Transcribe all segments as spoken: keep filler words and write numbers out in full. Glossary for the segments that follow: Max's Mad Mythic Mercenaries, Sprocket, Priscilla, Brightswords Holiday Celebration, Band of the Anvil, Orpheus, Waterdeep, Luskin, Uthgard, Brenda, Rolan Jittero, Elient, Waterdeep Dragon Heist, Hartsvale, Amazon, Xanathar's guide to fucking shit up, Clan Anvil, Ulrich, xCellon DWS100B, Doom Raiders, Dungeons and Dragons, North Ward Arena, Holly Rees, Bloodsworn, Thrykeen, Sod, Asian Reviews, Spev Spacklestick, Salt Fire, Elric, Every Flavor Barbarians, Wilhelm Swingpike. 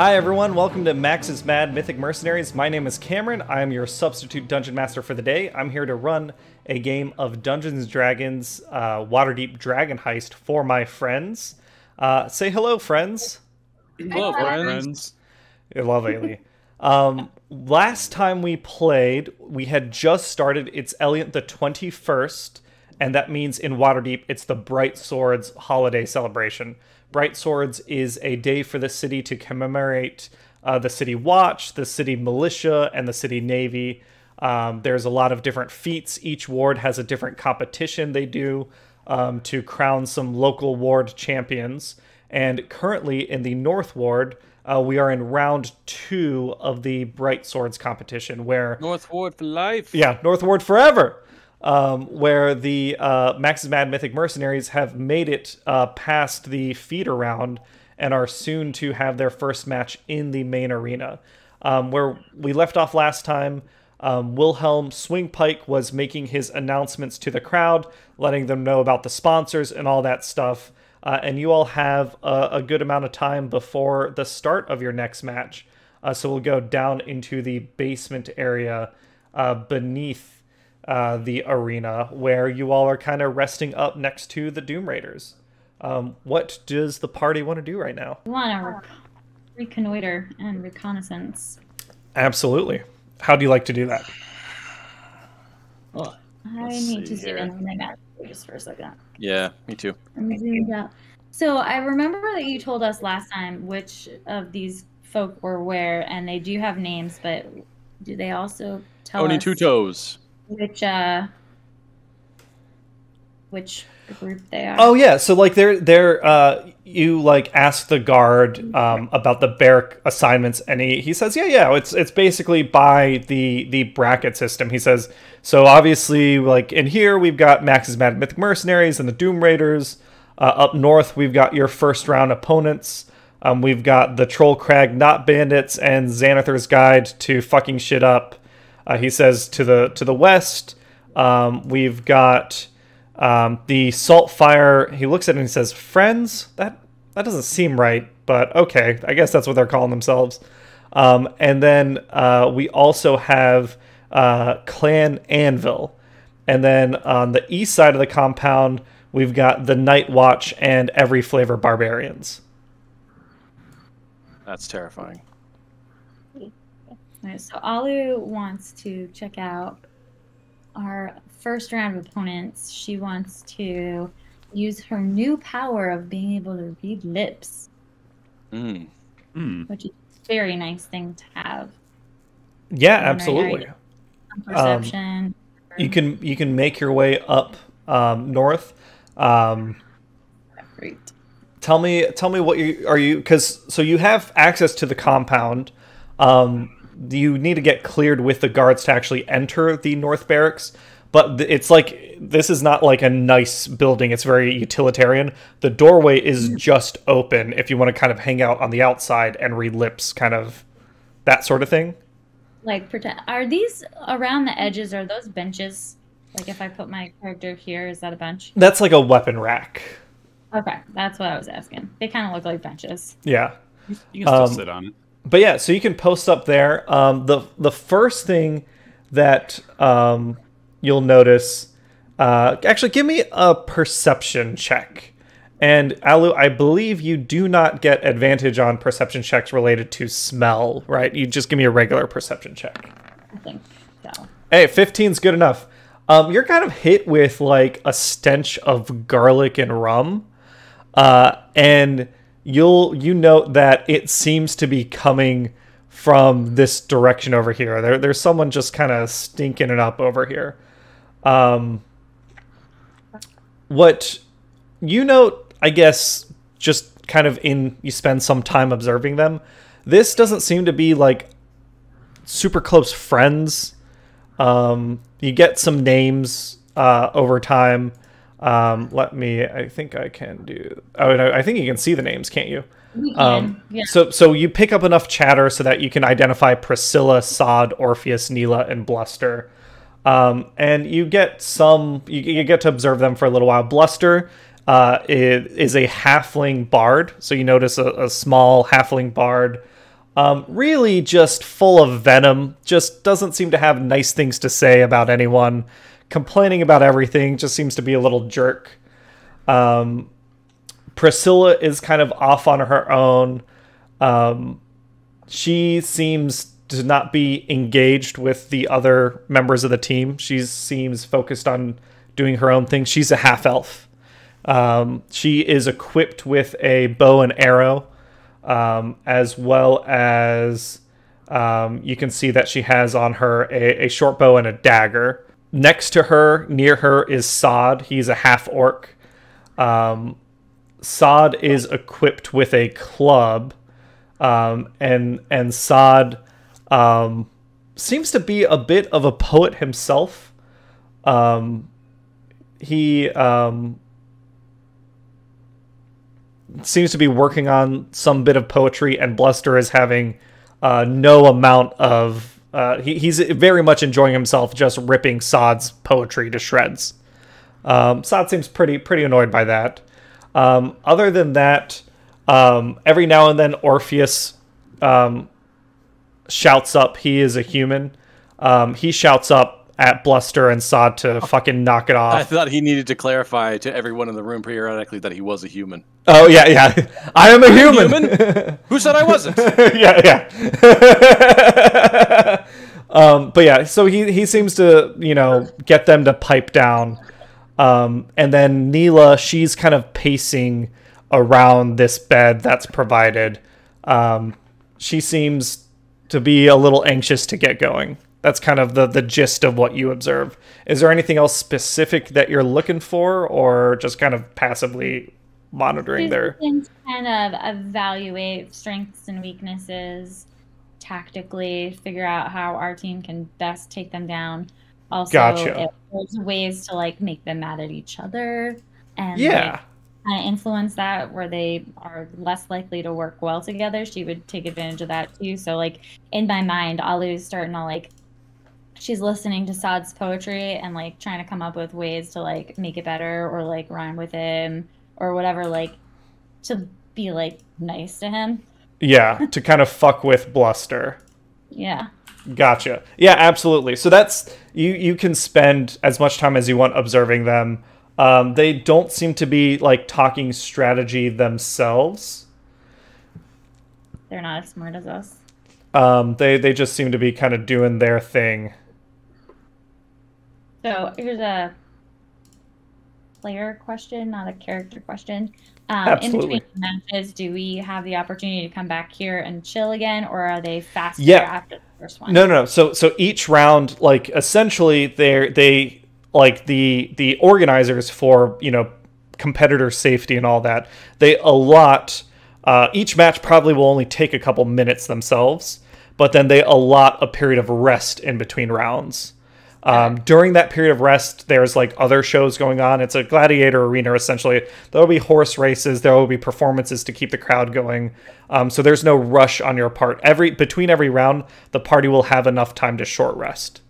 Hi everyone, welcome to Max's Mad Mythic Mercenaries. My name is Cameron, I am your substitute dungeon master for the day. I'm here to run a game of Dungeons and Dragons uh, Waterdeep Dragon Heist for my friends. Uh, say hello, friends. Hello, friends. I love Ailey. Um, last time we played, we had just started. It's Elient the twenty-first, and that means in Waterdeep, it's the Brightswords holiday celebration. Brightswords is a day for the city to commemorate uh, the city watch, the city militia, and the city navy. Um, there's a lot of different feats. Each ward has a different competition they do um, to crown some local ward champions. And currently in the North Ward, uh, we are in round two of the Brightswords competition, where North Ward for life. Yeah, North Ward forever. Um, where the uh, Max's Mad Mythic Mercenaries have made it uh, past the feeder round and are soon to have their first match in the main arena. Um, where we left off last time, um, Wilhelm Swingpike was making his announcements to the crowd, letting them know about the sponsors and all that stuff. Uh, and you all have a, a good amount of time before the start of your next match. Uh, so we'll go down into the basement area uh, beneath Uh, the arena, where you all are kind of resting up next to the Doom Raiders. Um, what does the party want to do right now? We want to rec reconnoiter and reconnaissance. Absolutely. How do you like to do that? Well, I need to zoom in on my map just for a second. Yeah, me too. I'm zoomed out. So I remember that you told us last time which of these folk were where, and they do have names, but do they also tell Oni us? Only two toes. Which uh, which group they are? Oh yeah, so like they're they're uh, you like ask the guard um, about the barrack assignments, and he, he says yeah yeah it's it's basically by the the bracket system. He says so obviously like in here we've got Max's Mad Mythic Mercenaries and the Doom Raiders. Uh, up north we've got your first round opponents. Um, we've got the Troll Crag not Bandits and Xanathar's Guide to fucking shit up. Uh, he says to the to the west, um, we've got um, the Salt Fire. He looks at it and he says, "Friends, that that doesn't seem right, but okay, I guess that's what they're calling themselves." Um, and then uh, we also have uh, Clan Anvil, and then on the east side of the compound, we've got the Night Watch and Every Flavor Barbarians. That's terrifying. Right, so Alu wants to check out our first round of opponents. She wants to use her new power of being able to read lips, mm. Mm. which is a very nice thing to have. Yeah, and absolutely. Right now, perception. Um, you can you can make your way up um, north. Um, Great. Tell me tell me what you are you because so you have access to the compound. Um, You need to get cleared with the guards to actually enter the North Barracks, but it's like this is not like a nice building. It's very utilitarian. The doorway is just open if you want to kind of hang out on the outside and read lips, kind of that sort of thing. Like, pretend. Are these around the edges? Are those benches? Like, if I put my character here, is that a bench? That's like a weapon rack. Okay, that's what I was asking. They kind of look like benches. Yeah, you can still um, sit on it. But yeah, so you can post up there. Um, the the first thing that um, you'll notice, uh, actually, give me a perception check. And Alu, I believe you do not get advantage on perception checks related to smell, right? You just give me a regular perception check. I think so. Hey, fifteen's good enough. Um, you're kind of hit with like a stench of garlic and rum, uh, and. You'll you note that it seems to be coming from this direction over here. There, there's someone just kind of stinking it up over here. Um, what you note, I guess, just kind of in you spend some time observing them. This doesn't seem to be like super close friends. Um, you get some names uh, over time. Um, let me, I think I can do, oh, no, I think you can see the names, can't you? We can, um, yeah. So, so you pick up enough chatter so that you can identify Priscilla, Sod, Orpheus, Neela, and Bluster. Um, and you get some, you, you get to observe them for a little while. Bluster uh, is, is a halfling bard, so you notice a, a small halfling bard Um, really just full of venom, just doesn't seem to have nice things to say about anyone, complaining about everything, just seems to be a little jerk. Um, Priscilla is kind of off on her own. Um, she seems to not be engaged with the other members of the team. She seems focused on doing her own thing. She's a half-elf. Um, she is equipped with a bow and arrow, um, as well as um, you can see that she has on her a, a short bow and a dagger. Next to her, near her, is Sod. He's a half-orc. Um, Sod is equipped with a club, um, and and Sod um, seems to be a bit of a poet himself. Um, he um, seems to be working on some bit of poetry, and Bluster is having uh, no amount of... Uh, he, he's very much enjoying himself just ripping Sod's poetry to shreds. Um, Sod seems pretty pretty annoyed by that. Um, other than that, um, every now and then Orpheus um, shouts up. He is a human. Um, he shouts up at Bluster and Sod to fucking knock it off. I thought he needed to clarify to everyone in the room periodically that he was a human. Oh, yeah, yeah. I am a human. human? Who said I wasn't? yeah, yeah. um, but yeah, so he, he seems to, you know, get them to pipe down. Um, and then Neela, she's kind of pacing around this bed that's provided. Um, she seems to be a little anxious to get going. That's kind of the, the gist of what you observe. Is there anything else specific that you're looking for, or just kind of passively monitoring there? Kind of evaluate strengths and weaknesses tactically, figure out how our team can best take them down. Also, gotcha. It, there's ways to like make them mad at each other and yeah, like, kind of influence that where they are less likely to work well together. She would take advantage of that too. So like in my mind, Alu's starting to like, she's listening to Sod's poetry and like trying to come up with ways to like make it better or like rhyme with him or whatever, like to be like nice to him. Yeah, to kind of fuck with Bluster. Yeah. Gotcha. Yeah, absolutely. So that's you. You can spend as much time as you want observing them. Um, they don't seem to be like talking strategy themselves. They're not as smart as us. Um, they they just seem to be kind of doing their thing. So here's a player question, not a character question. Um, Absolutely. In between matches, do we have the opportunity to come back here and chill again, or are they faster yeah. after the first one? No, no, no. So, so each round, like essentially, they they like the the organizers for you know competitor safety and all that. They allot uh, each match probably will only take a couple minutes themselves, but then they allot a period of rest in between rounds. Um, during that period of rest, there's like other shows going on. It's a gladiator arena, essentially. There will be horse races. There will be performances to keep the crowd going. Um, so there's no rush on your part. Every between every round, the party will have enough time to short rest.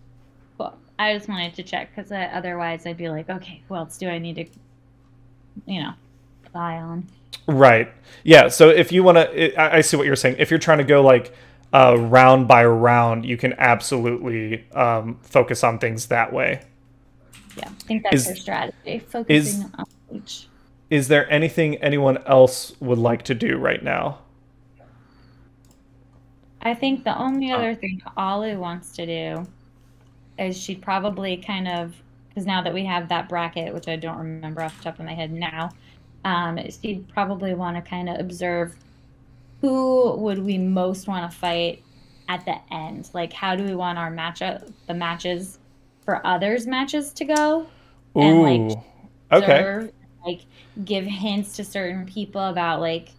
Well, I just wanted to check because uh, otherwise I'd be like, okay, who else do I need to, you know, buy on? Right. Yeah. So if you want to, I, I see what you're saying. If you're trying to go like, Uh, round by round, you can absolutely um, focus on things that way. Yeah, I think that's their strategy, focusing is, on each. Is there anything anyone else would like to do right now? I think the only other thing Alu wants to do is she'd probably kind of, because now that we have that bracket, which I don't remember off the top of my head now, um, she'd probably want to kind of observe who would we most want to fight at the end? Like, how do we want our matchup, the matches for others' matches to go? Ooh, and like, observe, okay. Like, give hints to certain people about like,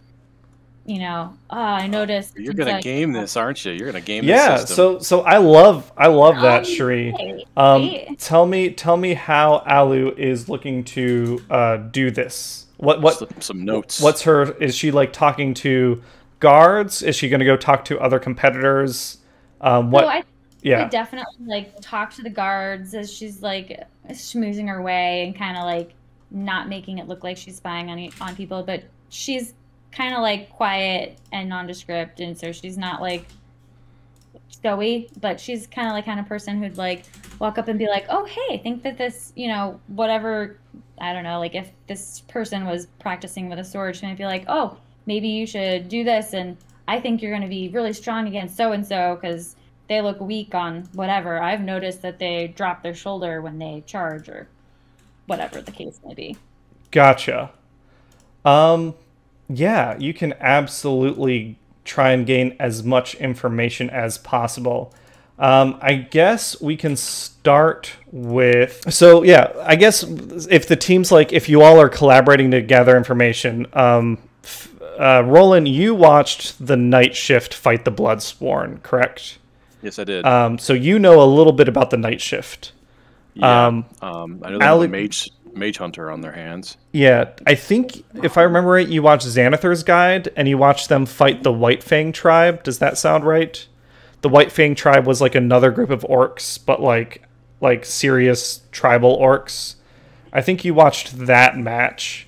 you know, oh, I noticed. You're gonna like, game this, aren't you? You're gonna game. Yeah. This so, so I love, I love that, oh, Sheree. Right. Um, right. Tell me, tell me how Alu is looking to uh, do this. What, what? Some notes. What's her? Is she like talking to guards? Is she going to go talk to other competitors? Um, what? So I yeah, definitely like talk to the guards as she's like schmoozing her way and kind of like not making it look like she's spying on on people, but she's kind of like quiet and nondescript, and so she's not like showy, but she's kind of like kind of person who'd like walk up and be like, oh, hey, I think that this, you know, whatever, I don't know, like if this person was practicing with a sword, she might be like, oh, maybe you should do this, and I think you're going to be really strong against so-and-so because they look weak on whatever. I've noticed that they drop their shoulder when they charge, or whatever the case may be. Gotcha. Um, yeah, you can absolutely try and gain as much information as possible. Um, I guess we can start with... So, yeah, I guess if the team's like... If you all are collaborating to gather information... Um, uh, Roland, you watched the Night Shift fight the Bloodsworn, correct? Yes, I did. Um, so you know a little bit about the Night Shift. Yeah, um, um, I know they Ale- have a mage, mage hunter on their hands. Yeah, I think, if I remember right, you watched Xanathar's Guide, and you watched them fight the White Fang tribe. Does that sound right? The White Fang tribe was like another group of orcs, but like, like serious tribal orcs. I think you watched that match.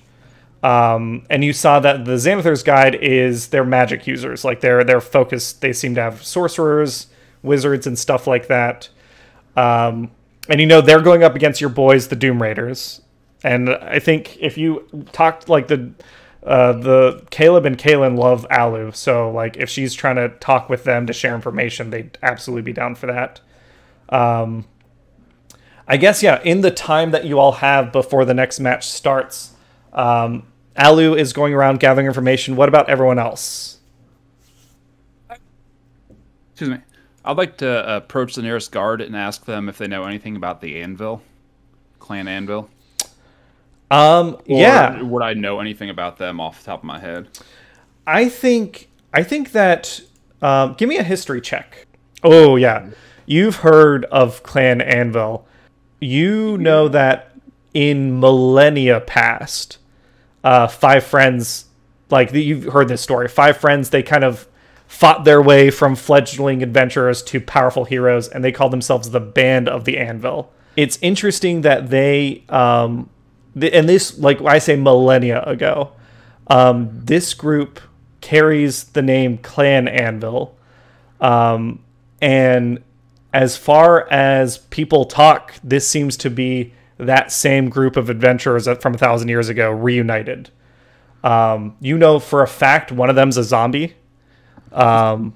Um, and you saw that the Xanathar's Guide is their magic users. Like, they're, they're focused. They seem to have sorcerers, wizards, and stuff like that. Um... And, you know, they're going up against your boys, the Doom Raiders. And I think if you talked, like, the uh, the Caleb and Kaylin love Alu. So, like, if she's trying to talk with them to share information, they'd absolutely be down for that. Um, I guess, yeah, in the time that you all have before the next match starts, um, Alu is going around gathering information. What about everyone else? Excuse me. I'd like to approach the nearest guard and ask them if they know anything about the Anvil, Clan Anvil. Um, or yeah. Would I know anything about them off the top of my head? I think I think that... Um, give me a history check. Oh, yeah. You've heard of Clan Anvil. You know that in millennia past, uh, five friends... Like, you've heard this story. Five friends, they kind of... fought their way from fledgling adventurers to powerful heroes, and they call themselves the Band of the Anvil. It's interesting that they, um, th- and this, like I say, millennia ago, um, this group carries the name Clan Anvil. Um, and as far as people talk, this seems to be that same group of adventurers from a thousand years ago reunited. Um, you know for a fact one of them's a zombie. Um,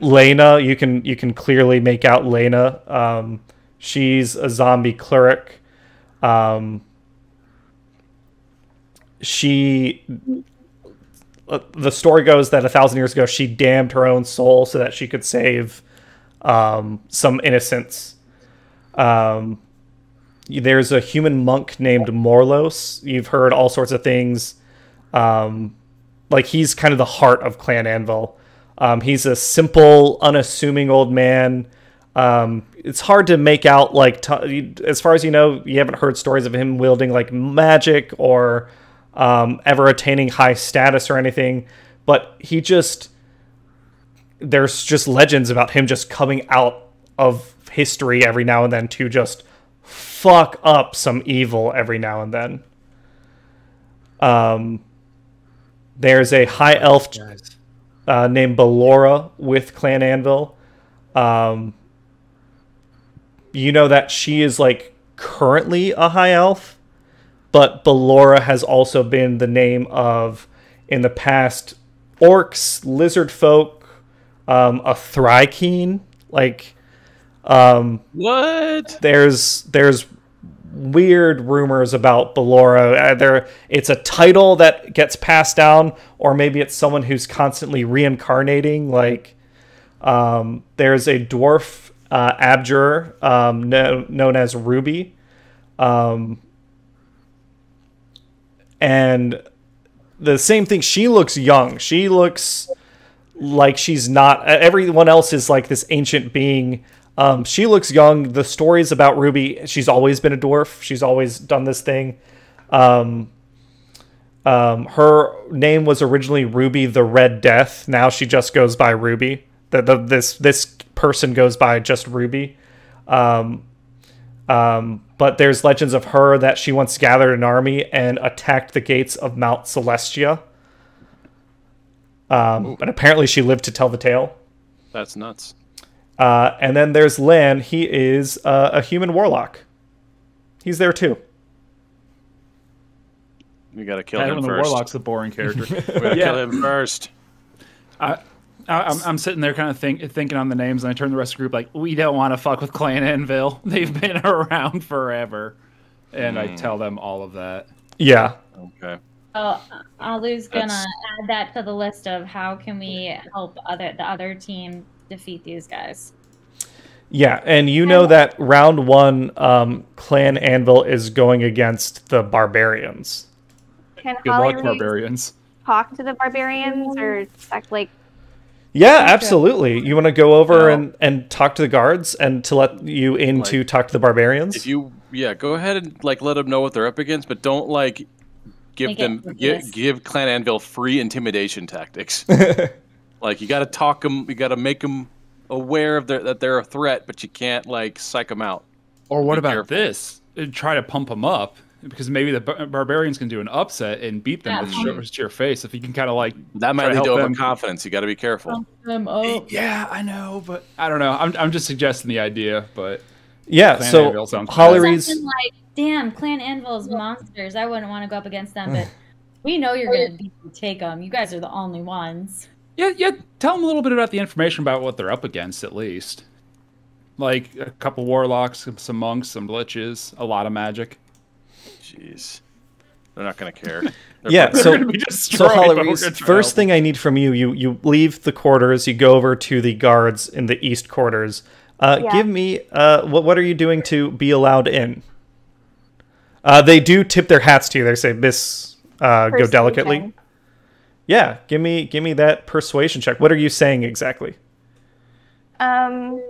Lena, you can, you can clearly make out Lena. Um, she's a zombie cleric. Um, she, the story goes that a thousand years ago, she damned her own soul so that she could save, um, some innocents. Um, there's a human monk named Morlos. You've heard all sorts of things. Um, Like, he's kind of the heart of Clan Anvil. Um, he's a simple, unassuming old man. Um, it's hard to make out, like, t- as far as you know, you haven't heard stories of him wielding, like, magic or um, ever attaining high status or anything. But he just... There's just legends about him just coming out of history every now and then to just fuck up some evil every now and then. Um... There's a high elf uh, named Ballora with Clan Anvil. Um, you know that she is, like, currently a high elf, but Ballora has also been the name of, in the past, orcs, lizard folk, um, a Thrykeen. Like, um, what? There's there's. weird rumors about Ballora. Either it's a title that gets passed down, or maybe it's someone who's constantly reincarnating. Like, um, there's a dwarf uh, abjurer um, no, known as Ruby. Um, and the same thing, she looks young. She looks like she's not... Everyone else is like this ancient being. Um, she looks young. The stories about Ruby, she's always been a dwarf. She's always done this thing. Um, um, her name was originally Ruby the Red Death. Now she just goes by Ruby. The, the, this this person goes by just Ruby. Um, um, but there's legends of her that she once gathered an army and attacked the gates of Mount Celestia, Um, but apparently she lived to tell the tale. That's nuts. Uh, and then there's Lan. He is uh, a human warlock. He's there too. We gotta kill him first. The warlock's a boring character. We gotta yeah. kill him first. I, I, I'm, I'm sitting there kind of think, thinking on the names, and I turn to the rest of the group like, we don't want to fuck with Clan Anvil. They've been around forever. And mm. I tell them all of that. Yeah. Okay. Oh, Alu's gonna That's... add that to the list of how can we help other the other team defeat these guys. Yeah, and you know that round one, um, Clan Anvil is going against the barbarians. Can Good Holly luck, barbarians. Talk to the barbarians, or act like. Yeah, absolutely. You want to go over yeah. and and talk to the guards and to let you in like, to talk to the barbarians. If you yeah, go ahead and like let them know what they're up against, but don't like. Give Make them give, give Clan Anvil free intimidation tactics. Like you got to talk them, you got to make them aware of their, that they're a threat, but you can't like psych them out. Or what Be about careful. this? Try to pump them up because maybe the bar barbarians can do an upset and beat them yeah. with shoulders to your face. If you can kind of like that might lead to overconfidence. You got to be careful. Pump them up. Yeah, I know, but I don't know. I'm I'm just suggesting the idea, but yeah. Clan so Anvil sounds Holly Rees. Damn, Clan Anvil's monsters. I wouldn't want to go up against them, but we know you're going to take them. You guys are the only ones. Yeah, yeah. Tell them a little bit about the information about what they're up against, at least. Like a couple warlocks, some monks, some liches, a lot of magic. Jeez. They're not going to care. They're yeah, so, gonna be so Holly Rees, first thing I need from you, you, you leave the quarters, you go over to the guards in the east quarters. Uh, yeah. Give me, uh, what, what are you doing to be allowed in? Uh, they do tip their hats to you. They say, "Miss, uh, go delicately." Check. Yeah, give me, give me that persuasion check. What are you saying exactly? Um,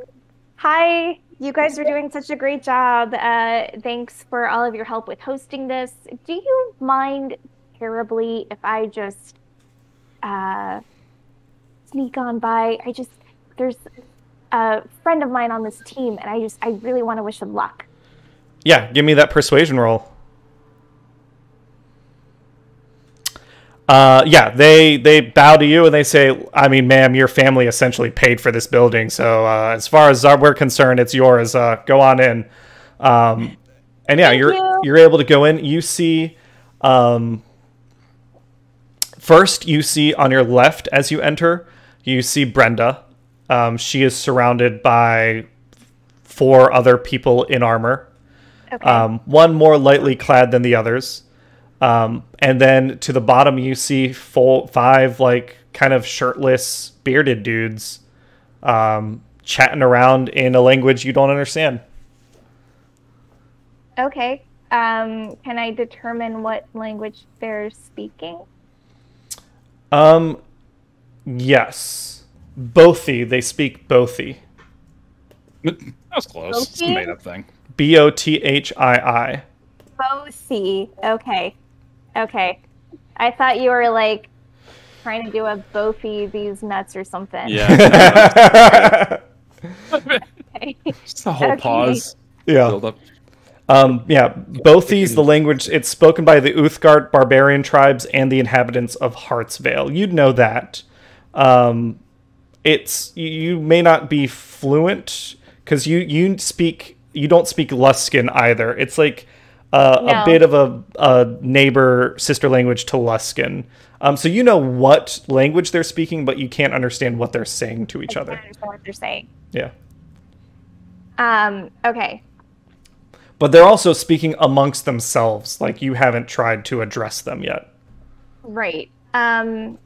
hi, you guys are doing such a great job. Uh, thanks for all of your help with hosting this. Do you mind terribly if I just uh, sneak on by? I just there's a friend of mine on this team, and I just I really want to wish him luck. Yeah, give me that persuasion roll. Uh, yeah, they they bow to you and they say, I mean, ma'am, your family essentially paid for this building. So uh, as far as we're concerned, it's yours. Uh, go on in. Um, and yeah, Thank you're you. you're able to go in. You see, um, first you see on your left as you enter, you see Brenda. Um, she is surrounded by four other people in armor. Okay. Um, one more lightly clad than the others. Um, and then to the bottom, you see full, five, like, kind of shirtless, bearded dudes um, chatting around in a language you don't understand. Okay. Um, can I determine what language they're speaking? Um, yes. Bothii. They speak Bothii. That was close. Bothii? It's a made-up thing. B O T H I I. Bothii. Okay. Okay. I thought you were, like, trying to do a Bothii these nuts or something. Yeah. Okay. Just a whole okay. pause. Yeah. Build up. Um, yeah. Bothii's the language. It's spoken by the Uthgard barbarian tribes and the inhabitants of Hartsvale. You'd know that. Um, it's you may not be fluent because you, you speak... You don't speak Luskin either. It's like uh, no. a bit of a, a neighbor sister language to Luskin. Um, so you know what language they're speaking, but you can't understand what they're saying to each I other. I can't understand what they're saying. Yeah. Um, okay. But they're also speaking amongst themselves. Like you haven't tried to address them yet. Right. Um,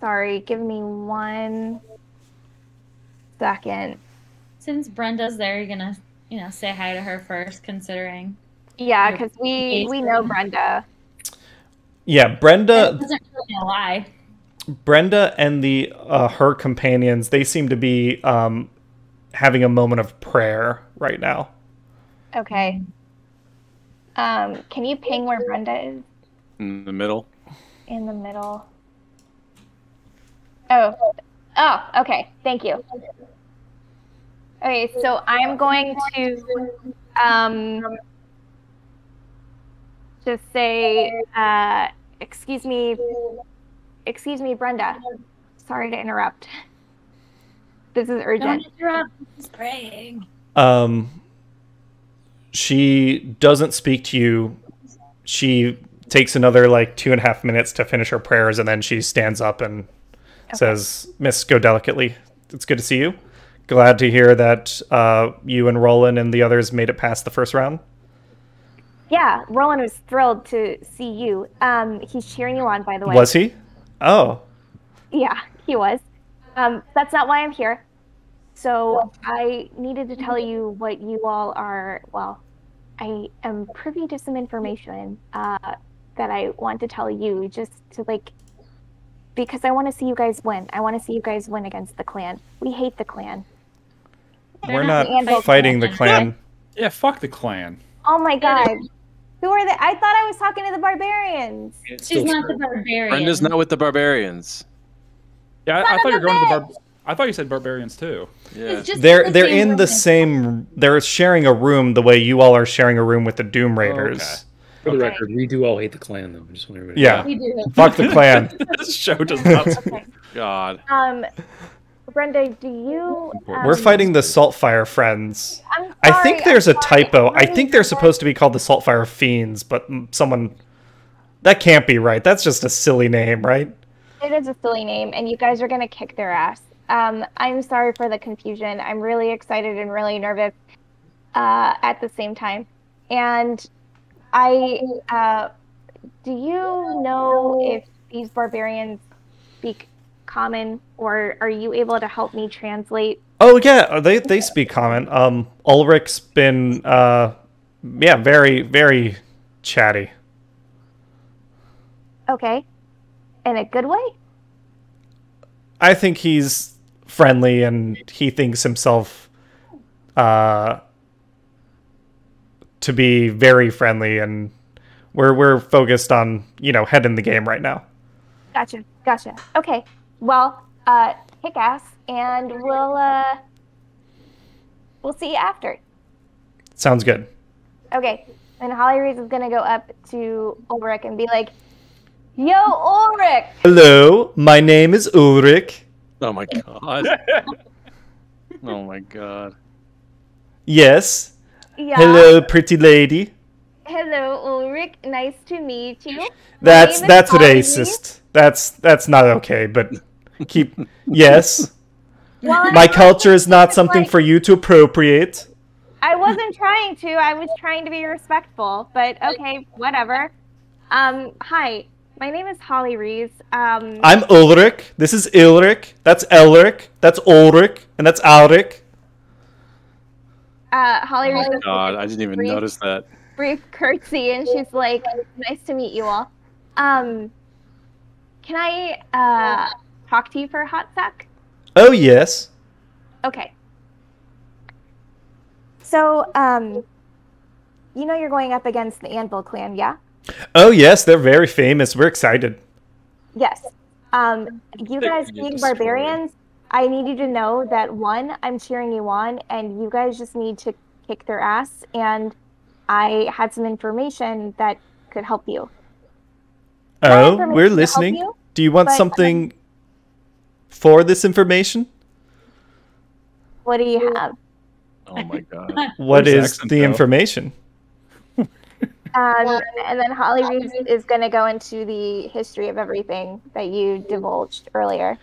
sorry. Give me one second. Since Brenda's there, you're gonna. You know, say hi to her first, considering. Yeah, because we we know Brenda. Yeah, Brenda. Doesn't really lie. Brenda and the uh, her companions, they seem to be um, having a moment of prayer right now. Okay. Um, can you ping where Brenda is? In the middle. In the middle. Oh. Oh. Okay. Thank you. Okay, so I'm going to um, just say, uh, excuse me, Excuse me, Brenda. Sorry to interrupt. This is urgent. Don't interrupt. This is praying. Um, she doesn't speak to you. She takes another like two and a half minutes to finish her prayers, and then she stands up and okay. says, "Miss Go Delicately, it's good to see you. Glad to hear that uh, you and Roland and the others made it past the first round." Yeah, Roland was thrilled to see you. Um, he's cheering you on, by the way. Was he? Oh. Yeah, he was. Um, that's not why I'm here. So I needed to tell you what you all are, well, I am privy to some information uh, that I want to tell you just to, like, because I want to see you guys win. I want to see you guys win against the clan. We hate the clan. We're not fighting the clan. Yeah, fuck the clan. Oh my god. Who are they? I thought I was talking to the barbarians. It's She's not true. the barbarians. Brenda's not with the barbarians. Yeah, I, I thought you were going to the bar I thought you said barbarians too. Yeah. They're they're in the same they're sharing a room the way you all are sharing a room with the Doom Raiders. Oh, okay. For the okay. record, we do all hate the clan though. I just want everybody yeah. to know. We do. Fuck the clan. This show does not okay. God. Um Brenda, do you... Um, We're fighting the Salt Fire friends. I'm sorry, I think there's I'm a sorry. typo. I think they're supposed to be called the Salt Fire Fiends, but someone... That can't be right. That's just a silly name, right? It is a silly name, and you guys are going to kick their ass. Um, I'm sorry for the confusion. I'm really excited and really nervous uh, at the same time. And I... Uh, do you know if these barbarians speak... Common, or are you able to help me translate? Oh yeah, they they speak Common. Um, Ulrich's been uh, yeah, very very chatty. Okay, in a good way. I think he's friendly, and he thinks himself uh, to be very friendly, and we're we're focused on you know head in the game right now. Gotcha, gotcha. Okay. Well, uh, kick ass, and we'll, uh, we'll see you after. Sounds good. Okay, and Holly Rees is going to go up to Ulrich and be like, "Yo, Ulrich!" Hello, my name is Ulrich. Oh, my God. Oh, my God. Yes. Yeah. Hello, pretty lady. Hello, Ulrich. Nice to meet you. That's that's racist. That's that's not okay, but... Keep yes. Well, my culture is not something like, for you to appropriate. I wasn't trying to. I was trying to be respectful, but okay, whatever. Um, hi, my name is Holly Rees. Um, I'm Ulrich. This is Ilric. That's Elric. That's Ulrich, and that's Alric. Uh, Holly Rees. Oh my God, I didn't even brief, notice that. Brief curtsy, and she's like, "Nice to meet you all. Um, can I uh?" talk to you for a hot sec? Oh, yes. Okay. So, um, you know you're going up against the Anvil clan, yeah? Oh, yes. They're very famous. We're excited. Yes. Um, you guys being barbarians, I need you to know that, one, I'm cheering you on, and you guys just need to kick their ass, and I had some information that could help you. Oh, we're listening. You, Do you want but, something... Um, for this information? What do you have? Oh my god. What is the though? information? um, and then Holly Rees is going to go into the history of everything that you divulged earlier.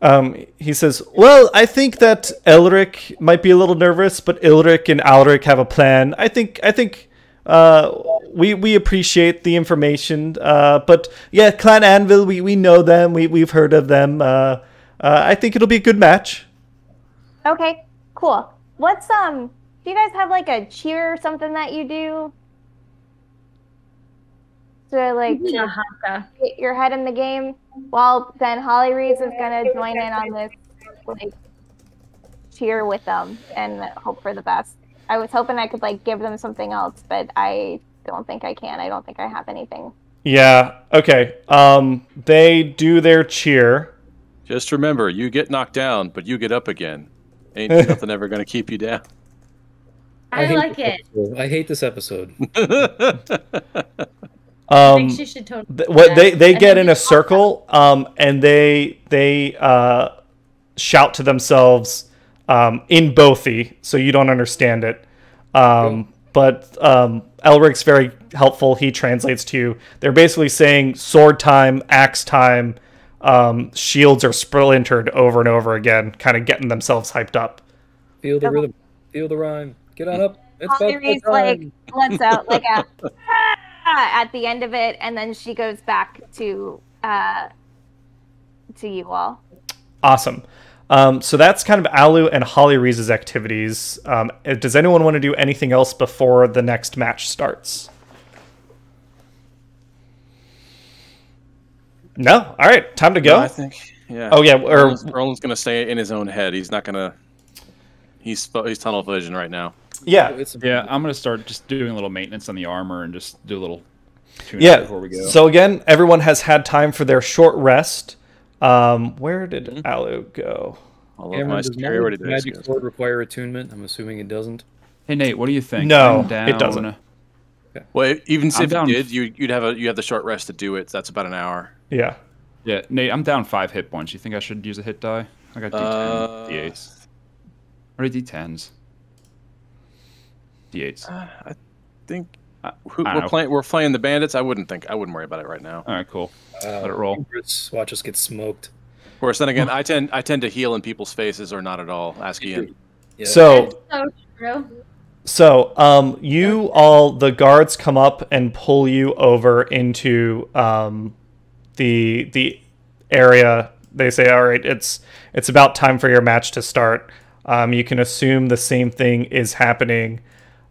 Um, he says, well, I think that Elric might be a little nervous, but Elric and Alric have a plan. I think, I think uh, we, we appreciate the information. Uh, but yeah, Clan Anvil, we, we know them. We, we've heard of them. Uh, Uh, I think it'll be a good match. Okay, cool. What's, um, do you guys have, like, a cheer or something that you do? To, like, yeah. get your head in the game? Well, then Holly Rees is going to join in on this, like, cheer with them and hope for the best. I was hoping I could, like, give them something else, but I don't think I can. I don't think I have anything. Yeah, okay. Um, they do their cheer. Just remember, you get knocked down, but you get up again. Ain't nothing ever going to keep you down. I, I like it. Episode. I hate this episode. Um, I think she should totally th what they they I get in a circle, um, and they they uh, shout to themselves um, in Bothii, so you don't understand it. Um, but um, Elric's very helpful. He translates to you. They're basically saying sword time, axe time. Um, shields are splintered over and over again, kind of getting themselves hyped up. Feel the rhythm. Feel the rhyme. Get on up. It's Holly Rees like lets out like a ah! at the end of it, and then she goes back to uh, to you all. Awesome. Um, so that's kind of Alu and Holly Rees' activities. Um, does anyone want to do anything else before the next match starts? No. All right, time to go. No, I think. Yeah. Oh yeah. Or Roland's gonna stay in his own head. He's not gonna. He's he's tunnel vision right now. Yeah, yeah. I'm gonna start just doing a little maintenance on the armor and just do a little. Yeah. Before we go. So again, everyone has had time for their short rest. Um, where did mm-hmm. Alu go? Cameron, does magic, magic sword require attunement? I'm assuming it doesn't. Hey Nate, what do you think? No, it doesn't. Okay. Well, even if it did, you, you'd have a you have the short rest to do it. That's about an hour. Yeah. Yeah, Nate, I'm down five hit points. You think I should use a hit die? I got D ten, uh, D eights, or D tens. D eights. Uh, I think uh, who, I we're playing. We're playing the bandits. I wouldn't think. I wouldn't worry about it right now. All right, cool. Uh, Let it roll. Watch us get smoked. Of course. Then again, I tend. I tend to heal in people's faces or not at all. Ask Ian. Yeah. So. That's so true. So, um, you all the guards come up and pull you over into um, the the area. They say, "All right, it's it's about time for your match to start." Um, you can assume the same thing is happening.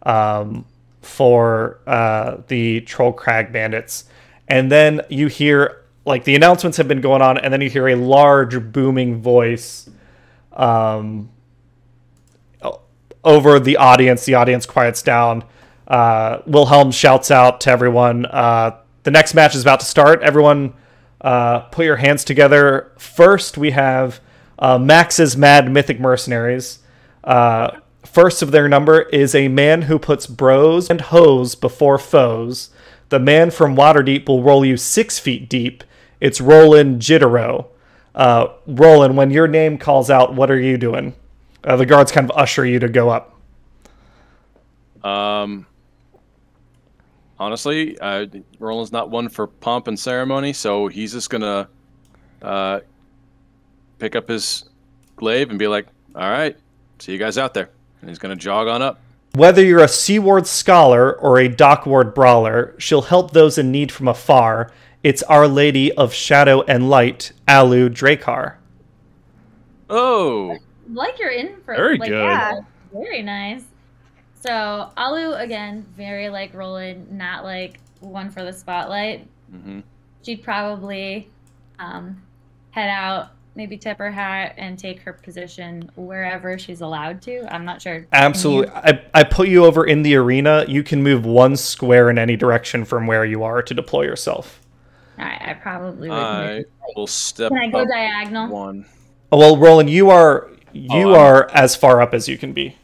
Um, for uh, the Trollcrag Bandits. And then you hear, like, the announcements have been going on, and then you hear a large booming voice um, over the audience. The audience quiets down. Uh, Wilhelm shouts out to everyone, uh, the next match is about to start. Everyone uh, put your hands together. First, we have uh, Max's Mad Mythic Mercenaries. Uh, First of their number is a man who puts bros and hoes before foes. The man from Waterdeep will roll you six feet deep. It's Rolan Jittero. Uh, Roland, when your name calls out, what are you doing? Uh, the guards kind of usher you to go up. Um, honestly, uh, Roland's not one for pomp and ceremony, so he's just going to uh, pick up his glaive and be like, all right, see you guys out there. And he's going to jog on up. Whether you're a seaward scholar or a dockward brawler, she'll help those in need from afar. It's Our Lady of Shadow and Light, Alu Drakar. Oh. Like you're in for very like, good. Yeah, very nice. So Alu, again, very like Roland, not like one for the spotlight. Mm-hmm. She'd probably um, head out. Maybe tip her hat and take her position wherever she's allowed to. I'm not sure. Absolutely. I, I put you over in the arena. You can move one square in any direction from where you are to deploy yourself. All right, I probably would. I move, like, will step Can I go up diagonal? One. Oh, well, Roland, you are you oh, are as far up as you can be.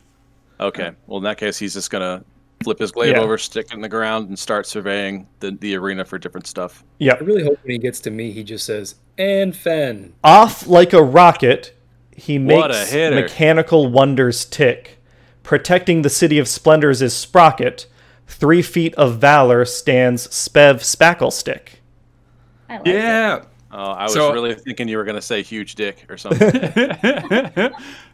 Okay. Well, in that case, he's just going to flip his glaive yeah. over, stick it in the ground, and start surveying the, the arena for different stuff. Yeah. I really hope when he gets to me, he just says... And Fen. Off like a rocket, he makes mechanical wonders tick. Protecting the city of splendors is Sprocket. Three feet of valor stands Spev Spacklestick. I like yeah. It. Oh, I was so, really thinking you were going to say huge dick or something.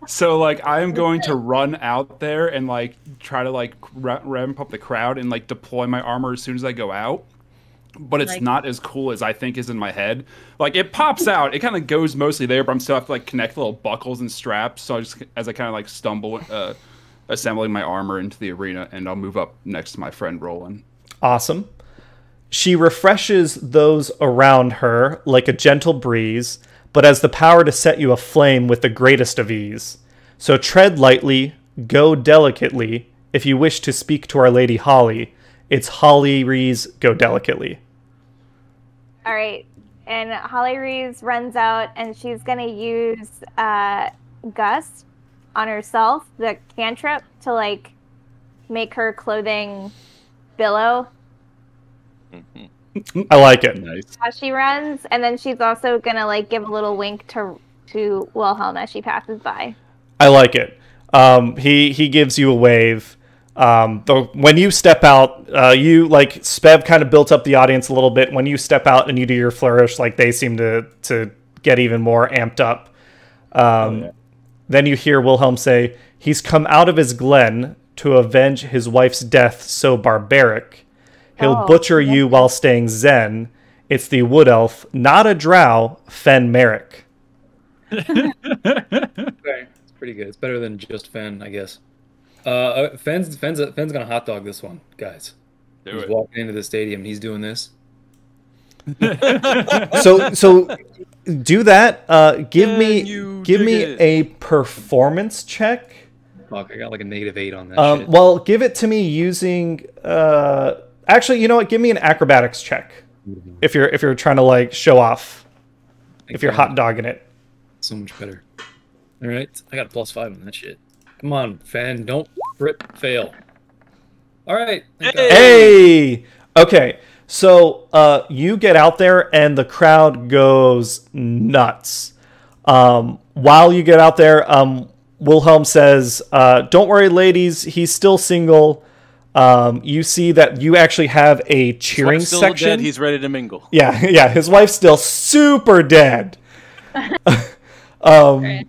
So, like, I'm going to run out there and, like, try to, like, ramp up the crowd and, like, deploy my armor as soon as I go out. But it's like, not as cool as I think is in my head. Like, it pops out. It kind of goes mostly there, but I'm still have to, like, connect little buckles and straps. So I just, as I kind of, like, stumble uh, assembling my armor into the arena, and I'll move up next to my friend Roland. Awesome. She refreshes those around her like a gentle breeze, but has the power to set you aflame with the greatest of ease. So tread lightly, go delicately, if you wish to speak to Our Lady Holly. It's Holly Rees, go delicately. All right. And Holly Rees runs out, and she's going to use uh, Gust on herself, the cantrip, to, like, make her clothing billow. Mm-hmm. I like it. Nice. As she runs, and then she's also gonna like give a little wink to to Wilhelm as she passes by. I like it. Um, he he gives you a wave. Um, the, when you step out, uh, you like Spev kind of built up the audience a little bit. When you step out and you do your flourish, like they seem to to get even more amped up. Um, oh, yeah. Then you hear Wilhelm say, "He's come out of his glen to avenge his wife's death. So barbaric. He'll oh, butcher yeah. you while staying zen. It's the wood elf, not a drow, Fen Merrick." Okay. It's pretty good. It's better than just Fen, I guess. Uh, Fen's Fen's Fen's gonna hot dog this one, guys. Do he's it. walking into the stadium. He's doing this. so so do that. Uh, give yeah, me give me it. a performance check. Fuck, I got like a negative eight on that. Um, shit. Well, give it to me using. Uh, Actually, you know what? Give me an acrobatics check if you're if you're trying to like show off, Thank if you're hot dogging it. So much better. All right, I got a plus five on that shit. Come on, Fan, don't rip fail. All right. Hey. hey. Okay, so uh, you get out there and the crowd goes nuts. Um, while you get out there, um, Wilhelm says, uh, "Don't worry, ladies. He's still single." Um, you see that you actually have a cheering his wife's still section. Dead, he's ready to mingle. Yeah, yeah. His wife's still super dead. um,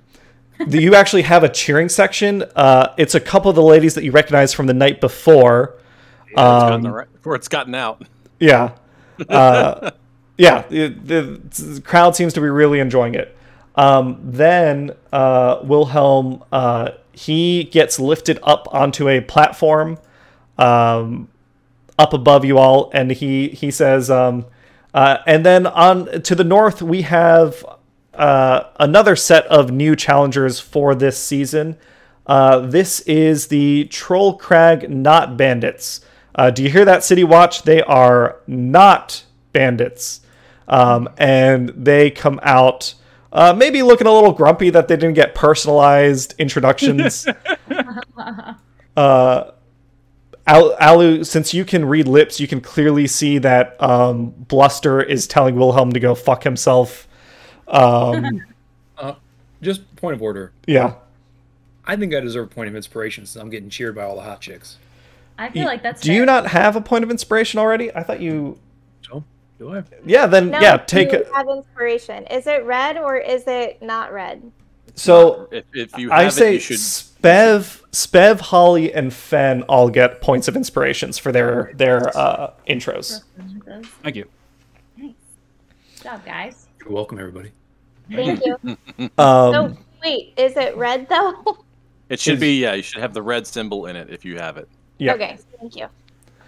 you actually have a cheering section. Uh, it's a couple of the ladies that you recognize from the night before. Yeah, um, it's right before it's gotten out. Yeah, uh, yeah. The, the crowd seems to be really enjoying it. Um, then uh, Wilhelm uh, he gets lifted up onto a platform. Um, up above you all, and he he says, um, uh, and then on to the north we have uh, another set of new challengers for this season. Uh, this is the Troll Crag not bandits. Uh, do you hear that, City Watch? They are not bandits, um, and they come out uh, maybe looking a little grumpy that they didn't get personalized introductions. uh, Alu, since you can read lips, you can clearly see that um, Bluster is telling Wilhelm to go fuck himself. Um, uh, just point of order. Yeah. I think I deserve a point of inspiration since I'm getting cheered by all the hot chicks. I feel like that's Do fair. you not have a point of inspiration already? I thought you... No, do I? Yeah, then, no, yeah, take it. have inspiration. Is it red or is it not red? So, if, if you have I say it, you should... Spev, Spev, Holly, and Fen all get points of inspirations for their their uh, intros. Thank you. Nice good job, guys. You're welcome, everybody. Thank you. um, so wait, is it red though? It should be. Yeah, you should have the red symbol in it if you have it. Yeah. Okay. Thank you.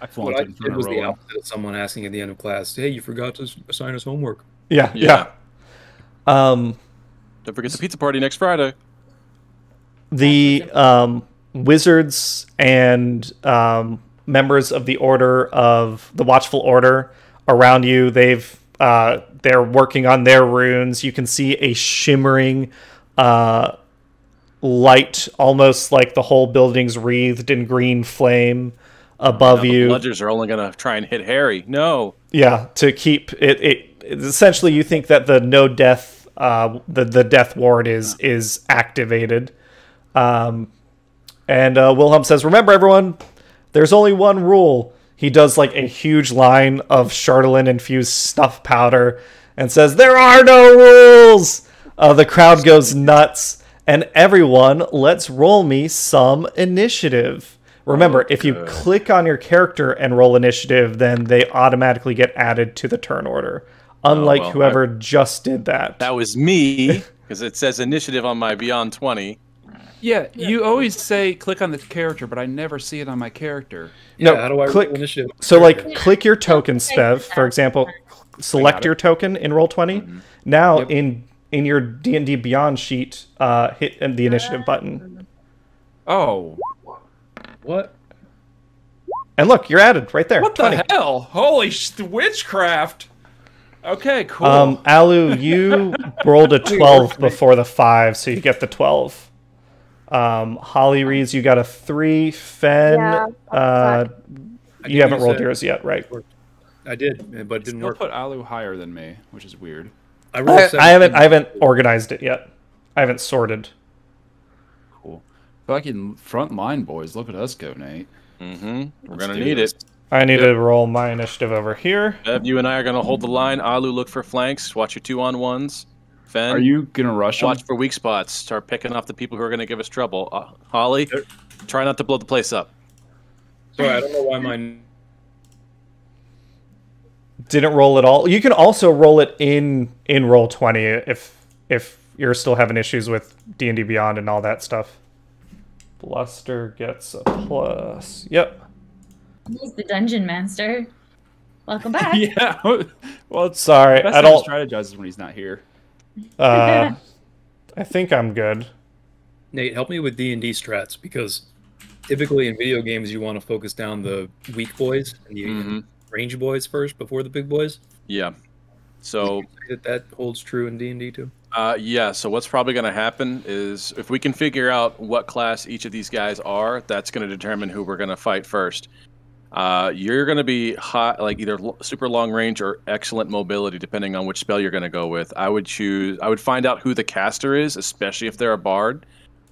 I what I did was the opposite of someone asking at the end of class, "Hey, you forgot to assign us homework." Yeah. Yeah. yeah. Um. Don't forget the pizza party next Friday. The um, wizards and um, members of the order of the Watchful Order around you, they've uh, they're working on their runes. You can see a shimmering uh, light, almost like the whole building's wreathed in green flame above now you. The bludgers are only going to try and hit Harry. No. Yeah, to keep it. It essentially, you think that the no death. Uh, the the death ward is yeah. is activated, um, and uh, Wilhelm says, "Remember, everyone, there's only one rule." He does like a huge line of Chardelin infused stuff powder and says, "There are no rules." Uh, the crowd goes nuts, and everyone, let's roll me some initiative. Remember, oh, if good. you click on your character and roll initiative, then they automatically get added to the turn order. Unlike oh, well, whoever I, just did that. That was me, because it says initiative on my Beyond twenty. Yeah, yeah, you always say click on the character, but I never see it on my character. No, yeah, how do I click, roll initiative? So, like, yeah. click your token, Spev. For example, select your token in Roll twenty. Mm-hmm. Now, yep. in in your D and D Beyond sheet, uh, hit the initiative button. Oh. What? And look, you're added right there. What twenty. The hell? Holy sh witchcraft! Okay, cool. Um, Alu, you rolled a twelve before the five, so you get the twelve. Um, Holly Rees, you got a three. Fen, yeah, uh, you haven't rolled yours yet, right? I did, but it didn't work. Put Alu higher than me, which is weird. I, I, I haven't I haven't organized it yet. I haven't sorted. Cool. Fucking front line, boys. Look at us go, Nate. Mm-hmm. We're gonna need this. it. I need yep. to roll my initiative over here. Bev, you and I are gonna hold the line. Alu, look for flanks. Watch your two on ones. Fen, are you gonna rush? Watch them? for weak spots. Start picking off the people who are gonna give us trouble. Uh, Holly, there. try not to blow the place up. Sorry, I don't know why mine didn't roll at all. You can also roll it in in roll twenty if if you're still having issues with D and D Beyond and all that stuff. Bluster gets a plus. Yep. He's the dungeon master. Welcome back. Yeah. Well, it's sorry. I don't strategize when he's not here. Uh, I think I'm good. Nate, help me with D and D strats, because typically in video games you want to focus down the weak boys and the mm-hmm. range boys first before the big boys. Yeah. So that that holds true in D and D too. Uh, yeah, so what's probably going to happen is if we can figure out what class each of these guys are, that's going to determine who we're going to fight first. Uh, you're going to be hot, like either super long range or excellent mobility, depending on which spell you're going to go with. I would choose. I would find out who the caster is, especially if they're a bard.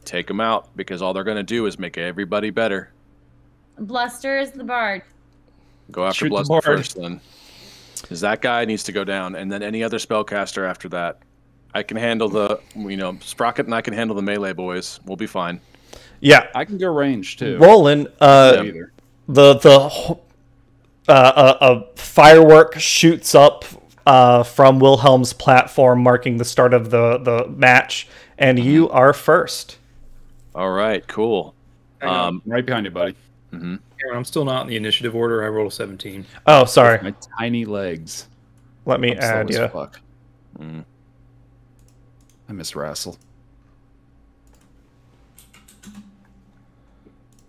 Take them out, because all they're going to do is make everybody better. Bluster is the bard. Go after Shoot Bluster the first, then. Because that guy needs to go down, and then any other spellcaster after that. I can handle the, you know, Sprocket and I can handle the melee boys. We'll be fine. Yeah. I can go range, too. Roland, uh, yeah. the, the, uh, a, a firework shoots up uh, from Wilhelm's platform, marking the start of the, the match, and you are first. All right, cool. Um, right behind you, buddy. Mm-hmm. Aaron, I'm still not in the initiative order. I rolled a seventeen. Oh, sorry. With my tiny legs. Let me I'm add you. Fuck. Mm. I miss Rassel.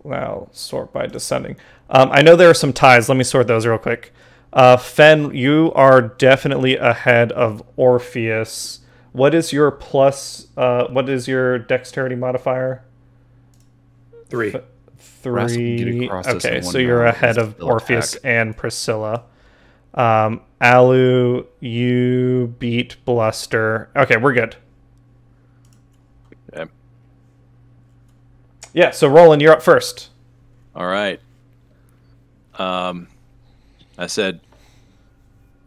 Wow, sort by descending. Um, I know there are some ties. Let me sort those real quick. Uh, Fen, you are definitely ahead of Orpheus. What is your plus? Uh, what is your dexterity modifier? Three. F three. Okay, so you're ahead of Orpheus and Priscilla. Um, Alu, you beat Bluster. Okay, we're good. Yeah, so Roland, you're up first. All right. Um, I said,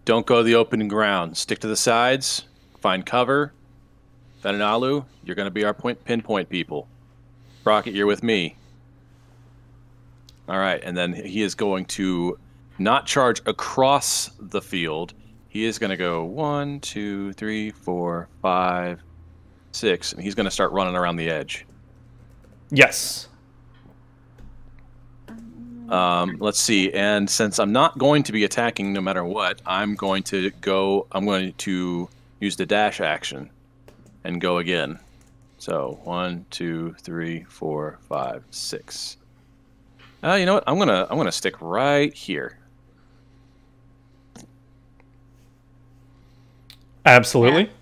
don't go to the open ground. Stick to the sides. Find cover. Fen and Alu, you're going to be our point, pinpoint people. Rocket, you're with me. All right, and then he is going to not charge across the field. He is going to go one, two, three, four, five, six, and he's going to start running around the edge. Yes. Um, let's see. And since I'm not going to be attacking no matter what, I'm going to go. I'm going to use the dash action and go again. So one, two, three, four, five, six. Uh, you know what? I'm gonna I'm gonna stick right here. Absolutely. Yeah.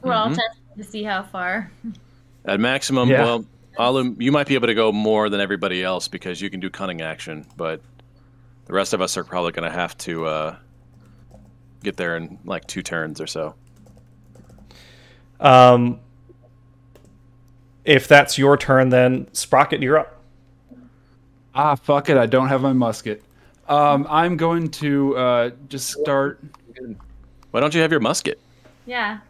We're all mm-hmm. testing to see how far. At maximum, yeah. well. Alu, you might be able to go more than everybody else because you can do cunning action, but the rest of us are probably going to have to uh, get there in like two turns or so. Um, if that's your turn, then Sprocket, you're up. Ah, fuck it. I don't have my musket. Um, I'm going to uh, just start. Why don't you have your musket? Yeah.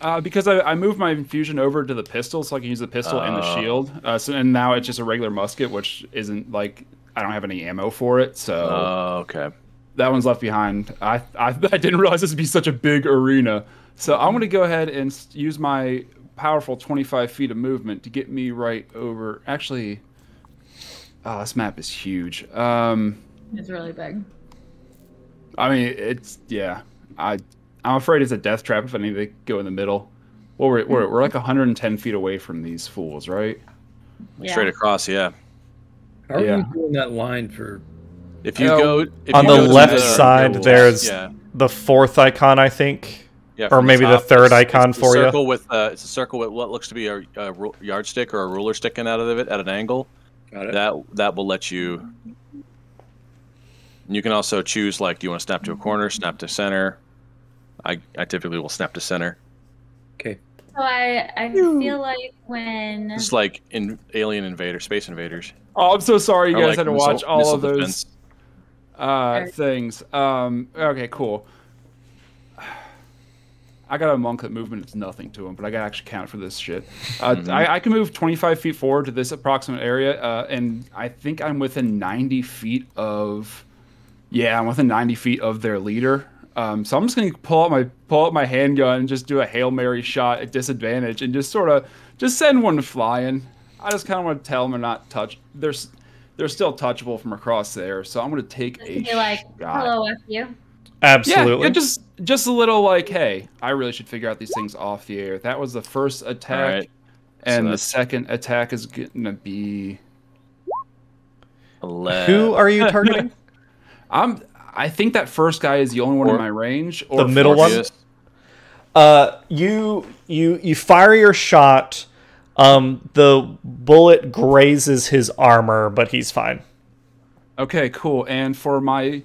Uh, because I, I moved my infusion over to the pistol, so I can use the pistol uh, and the shield. Uh, so and now it's just a regular musket, which isn't like I don't have any ammo for it. So uh, okay, that one's left behind. I, I I didn't realize this would be such a big arena. So I'm gonna go ahead and use my powerful twenty-five feet of movement to get me right over. Actually, oh, this map is huge. Um, it's really big. I mean, it's yeah. I. I'm afraid it's a death trap if I need to go in the middle. Well, we're, we're, we're like one hundred ten feet away from these fools, right? Yeah. Straight across, yeah. How are yeah. you doing that line for... If you oh, go... If on you the go left the, side, the there's yeah. the fourth icon, I think. Yeah, or maybe the, top, the third it's, icon it's for circle you. With, uh, it's a circle with what looks to be a, a yardstick or a ruler sticking out of it at an angle. Got it. That, that will let you And you can also choose, like, do you want to snap to a corner, snap to center? I, I typically will snap to center. Okay. So I, I feel like when... It's like in Alien Invader, Space Invaders. Oh, I'm so sorry you guys like had to missile, watch all of those uh, things. Um, okay, cool. I got a monk that movement is nothing to him, but I got to actually count for this shit. Uh, mm-hmm. I, I can move twenty-five feet forward to this approximate area, uh, and I think I'm within ninety feet of... Yeah, I'm within ninety feet of their leader. Um, so I'm just gonna pull out my pull out my handgun and just do a Hail Mary shot at disadvantage and just sort of just send one flying. I just kind of want to tell them they're not touch. They're they're still touchable from across there. So I'm gonna take just a be like shot. Hello, F you. Absolutely. Yeah, yeah, just just a little like, hey, I really should figure out these things off the air. That was the first attack, right. And so the second attack is gonna be. eleven. Who are you targeting? I'm. I think that first guy is the only one or in my range. Or the middle one. Uh, you you you fire your shot. Um, the bullet grazes his armor, but he's fine. Okay, cool. And for my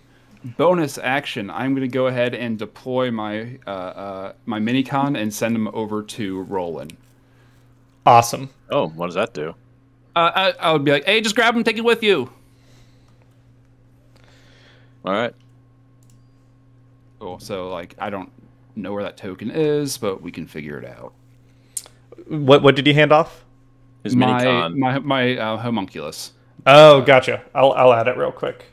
bonus action, I'm going to go ahead and deploy my uh, uh, my minicon and send him over to Roland. Awesome. Oh, what does that do? Uh, I, I would be like, hey, just grab him, take it with you. All right. Cool. So, like, I don't know where that token is, but we can figure it out. What What did you hand off? His minicon. My my, my uh, homunculus. Oh, gotcha. I'll I'll add it real quick.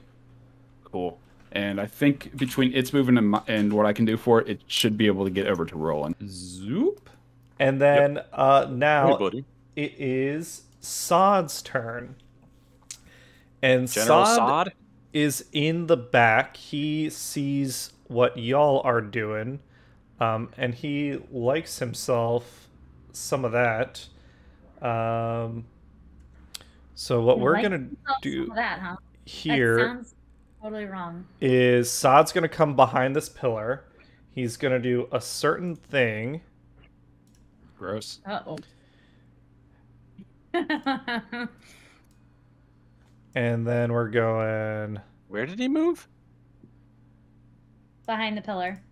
Cool. And I think between its movement and, my, and what I can do for it, it should be able to get over to Roland. Zoop. And then yep. uh, now hey, it is Sod's turn. And General Sod. Sod? Is in the back. He sees what y'all are doing, um, and he likes himself some of that. Um, so what he we're gonna do that, huh? here that sounds totally wrong. Is Sod's gonna come behind this pillar. He's gonna do a certain thing. Gross. Uh oh. And then we're going... Where did he move? Behind the pillar.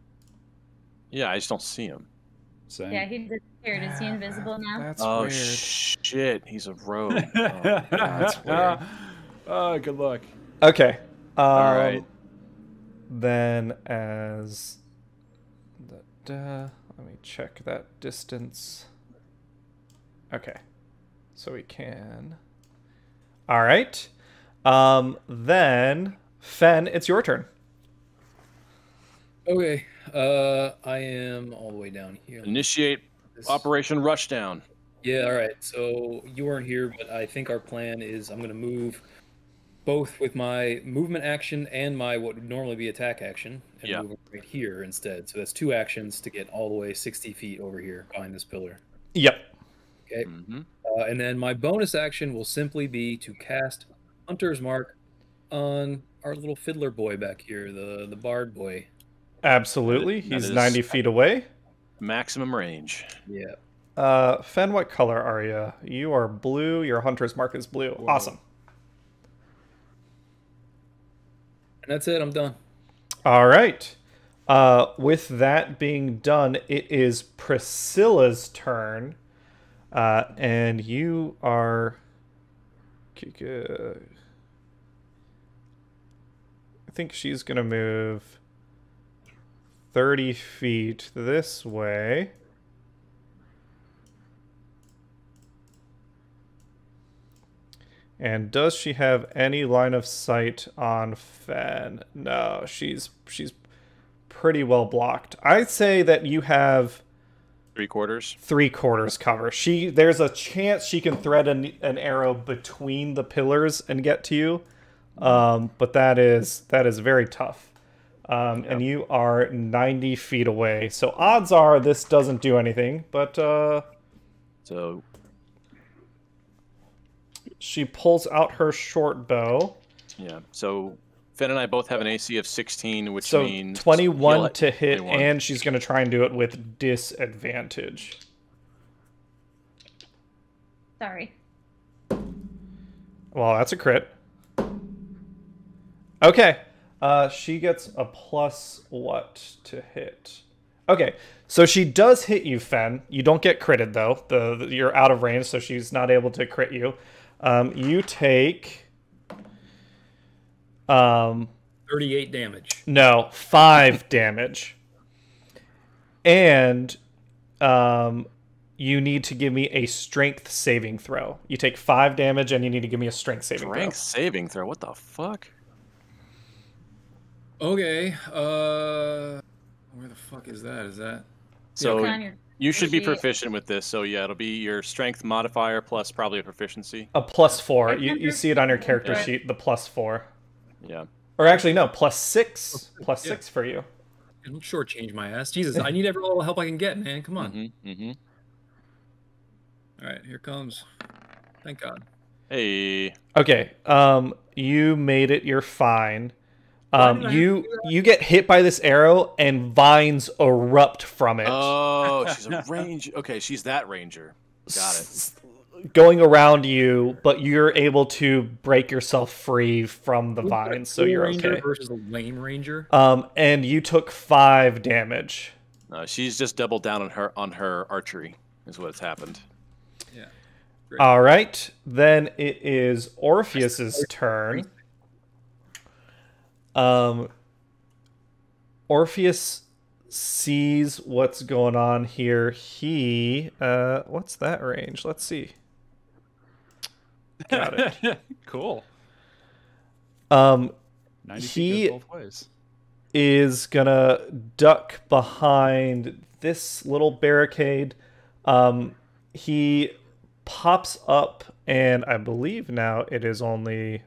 Yeah, I just don't see him. Same. Yeah, he disappeared. Is he invisible now? That's oh, weird. Shit. He's a rogue. Oh, that's weird. Oh, good luck. Okay. Um, All right. Then as... Let me check that distance. Okay. So we can... All right. Um, then, Fen, it's your turn. Okay. Uh, I am all the way down here. Initiate this... Operation Rushdown. Yeah, all right. So you weren't here, but I think our plan is I'm going to move both with my movement action and my what would normally be attack action and yeah. move right here instead. So that's two actions to get all the way sixty feet over here behind this pillar. Yep. Okay. Mm-hmm. Uh, and then my bonus action will simply be to cast Hunter's Mark on our little fiddler boy back here, the, the bard boy. Absolutely. He's ninety feet away. Maximum range. Yeah. Uh, Fen, what color are you? You are blue. Your Hunter's Mark is blue. Whoa. Awesome. And that's it. I'm done. All right. Uh, with that being done, it is Priscilla's turn. Uh, and you are. I think she's gonna move thirty feet this way. And does she have any line of sight on Fen? No, she's she's pretty well blocked. I'd say that you have. Three quarters. Three quarters cover. She there's a chance she can thread an, an arrow between the pillars and get to you, um, but that is that is very tough. Um, yep. And you are ninety feet away, so odds are this doesn't do anything. But uh, so she pulls out her short bow. Yeah. So Fen and I both have an A C of sixteen, which so means twenty-one to hit, twenty-one. And she's going to try and do it with disadvantage. Sorry. Well, that's a crit. Okay. Uh, she gets a plus what to hit? Okay, so she does hit you, Fen. You don't get critted, though. The, the, you're out of range, so she's not able to crit you. Um, you take... Um, thirty-eight damage. No, five damage. And um, you need to give me a strength saving throw. You take five damage, and you need to give me a strength saving strength throw. Strength saving throw? What the fuck? Okay, uh... where the fuck is that? Is that... So yeah, you should be proficient with this. So yeah, it'll be your strength modifier plus probably a proficiency. A plus four. You, you see it on your character sheet, the plus four. Yeah. Or actually, no, plus six. Plus yeah. six for you. It'll shortchange my ass. Jesus, I need every little help I can get, man. Come on. Mm-hmm, mm-hmm. All right, here comes. Thank God. Hey. Okay, um, you made it. You're fine. Um, you you get hit by this arrow and vines erupt from it. Oh, she's a ranger. Okay, she's that ranger. Got it. Going around you, but you're able to break yourself free from the vines, so you're okay. Versus a lame ranger. Um, and you took five damage. No, she's just doubled down on her on her archery, is what's happened. Yeah. Great. All right, then it is Orpheus's turn. Um, Orpheus sees what's going on here. He, uh, what's that range? Let's see. Got it. Cool. Um, he both ways. is gonna duck behind this little barricade. Um, he pops up, and I believe now it is only,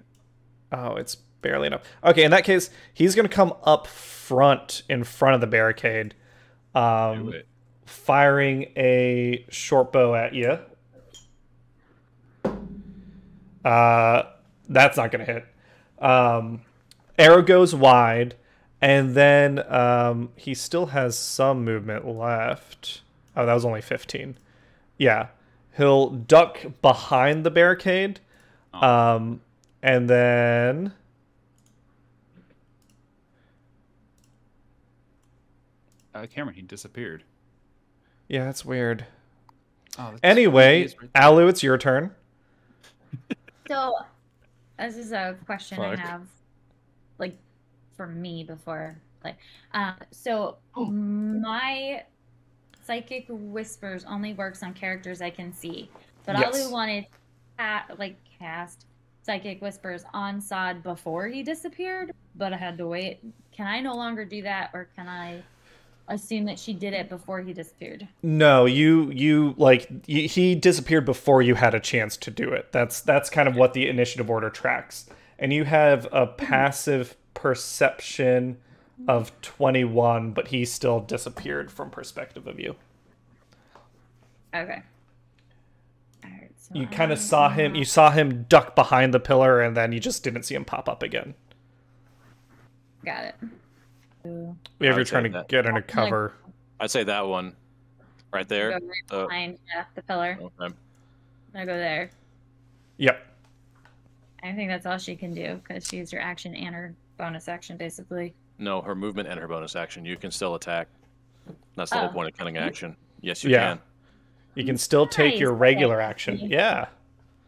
oh, it's barely enough. Okay, in that case, he's going to come up front in front of the barricade, um, firing a short bow at you. Uh, that's not going to hit. Um, arrow goes wide, and then um, he still has some movement left. Oh, that was only fifteen. Yeah. He'll duck behind the barricade, um, and then... Uh, Cameron, he disappeared. Yeah, that's weird. Oh, that's anyway, right Alu, it's your turn. So, this is a question Fuck. I have, like, for me before, like, uh, so oh. my psychic whispers only works on characters I can see, but yes. Alu wanted to uh, like cast psychic whispers on Sod before he disappeared, but I had to wait. Can I no longer do that, or can I? Assume that she did it before he disappeared. No, you you like you, he disappeared before you had a chance to do it. That's that's kind of what the initiative order tracks. And you have a passive perception of twenty-one, but he still disappeared from perspective of you. Okay. All right, so you kind of saw him. You saw him duck behind the pillar, and then you just didn't see him pop up again. Got it. Yeah, if you're trying to that. get under cover, I'd say that one right there. Go right uh, behind yeah, the pillar. Okay. I go there. Yep. I think that's all she can do because she used her action and her bonus action, basically. No, her movement and her bonus action. You can still attack. That's the oh. whole point of cunning action. Yes, you yeah. can. You can still nice. take your regular okay. action. Yeah.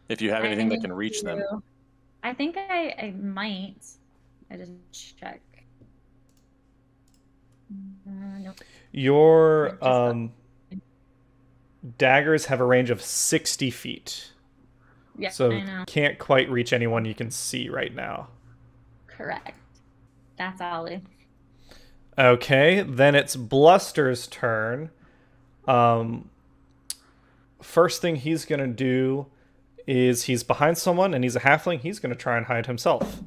If you have anything that can reach you. them. I think I, I might. I didn't check. Uh, nope. Your um, daggers have a range of sixty feet. Yeah, so I know. Can't quite reach anyone you can see right now. Correct. That's Ollie. Okay, then it's Bluster's turn. Um, first thing he's gonna do is he's behind someone and he's a halfling. He's gonna try and hide himself.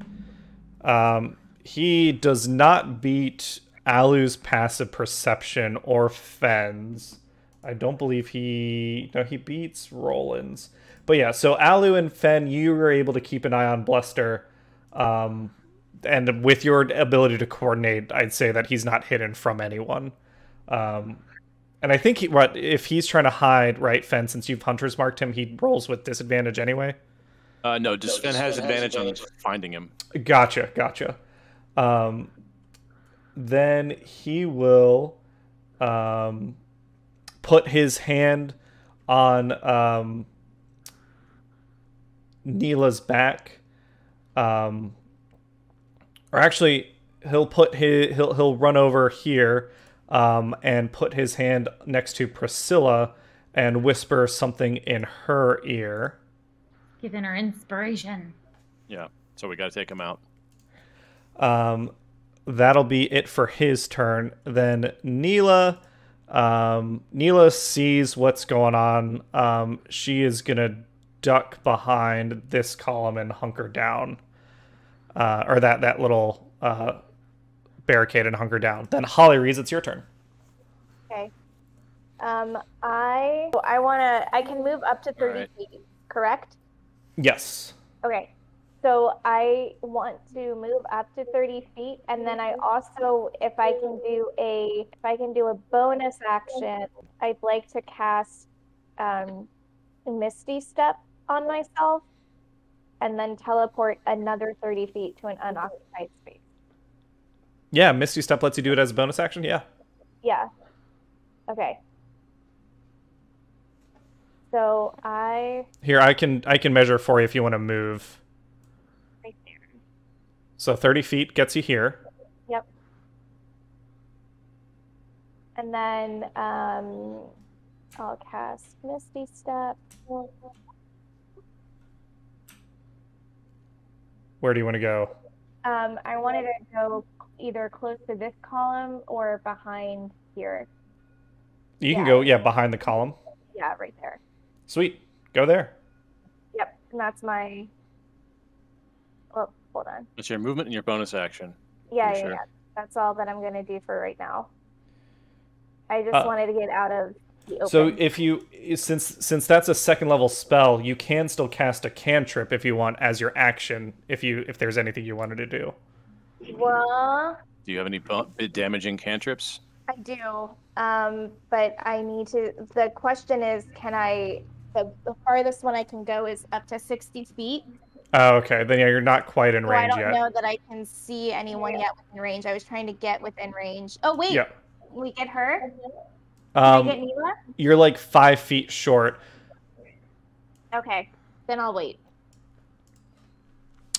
Um, he does not beat Alu's passive perception or Fen's. I don't believe he... No, he beats Roland's. But yeah, so Alu and Fen, you were able to keep an eye on Bluster. Um, and with your ability to coordinate, I'd say that he's not hidden from anyone. Um, and I think he, what if he's trying to hide, right, Fen, since you've Hunter's marked him, he rolls with disadvantage anyway? Uh, no, just Fen has advantage on finding him. Gotcha, gotcha. Um, then he will um, put his hand on um, Neela's back. Um, or actually, he'll put his, he'll he'll run over here um, and put his hand next to Priscilla and whisper something in her ear. Giving her inspiration. Yeah, so we got to take him out. Um, that'll be it for his turn. Then Neela, um, Neela sees what's going on. Um, she is gonna duck behind this column and hunker down, uh, or that that little uh, barricade and hunker down. Then Holly Rees, it's your turn. Okay. Um, I I wanna I can move up to thirty right. feet, correct? Yes. Okay. So I want to move up to thirty feet, and then I also, if I can do a, if I can do a bonus action, I'd like to cast um, Misty Step on myself, and then teleport another thirty feet to an unoccupied space. Yeah, Misty Step lets you do it as a bonus action. Yeah. Yeah. Okay. So I. Here, I can I can measure for you if you want to move. So thirty feet gets you here. Yep. And then um, I'll cast Misty Step. Where do you want to go? Um, I wanted to go either close to this column or behind here. You yeah. can go, yeah, behind the column. Yeah, right there. Sweet. Go there. Yep. And that's my... Well, hold on. That's your movement and your bonus action. Yeah, yeah, sure. yeah. That's all that I'm going to do for right now. I just uh, wanted to get out of the open. So if you, since since that's a second level spell, you can still cast a cantrip if you want as your action. If you if there's anything you wanted to do. Well. Do you have any bit damaging cantrips? I do, um, but I need to. The question is, can I? The, the farthest one I can go is up to sixty feet. Oh, okay. Then yeah, you're not quite in so range yet. I don't yet. know that I can see anyone yeah. yet within range. I was trying to get within range. Oh, wait. Yep. We get her? Can um, I get Neela? You're like five feet short. Okay. Then I'll wait.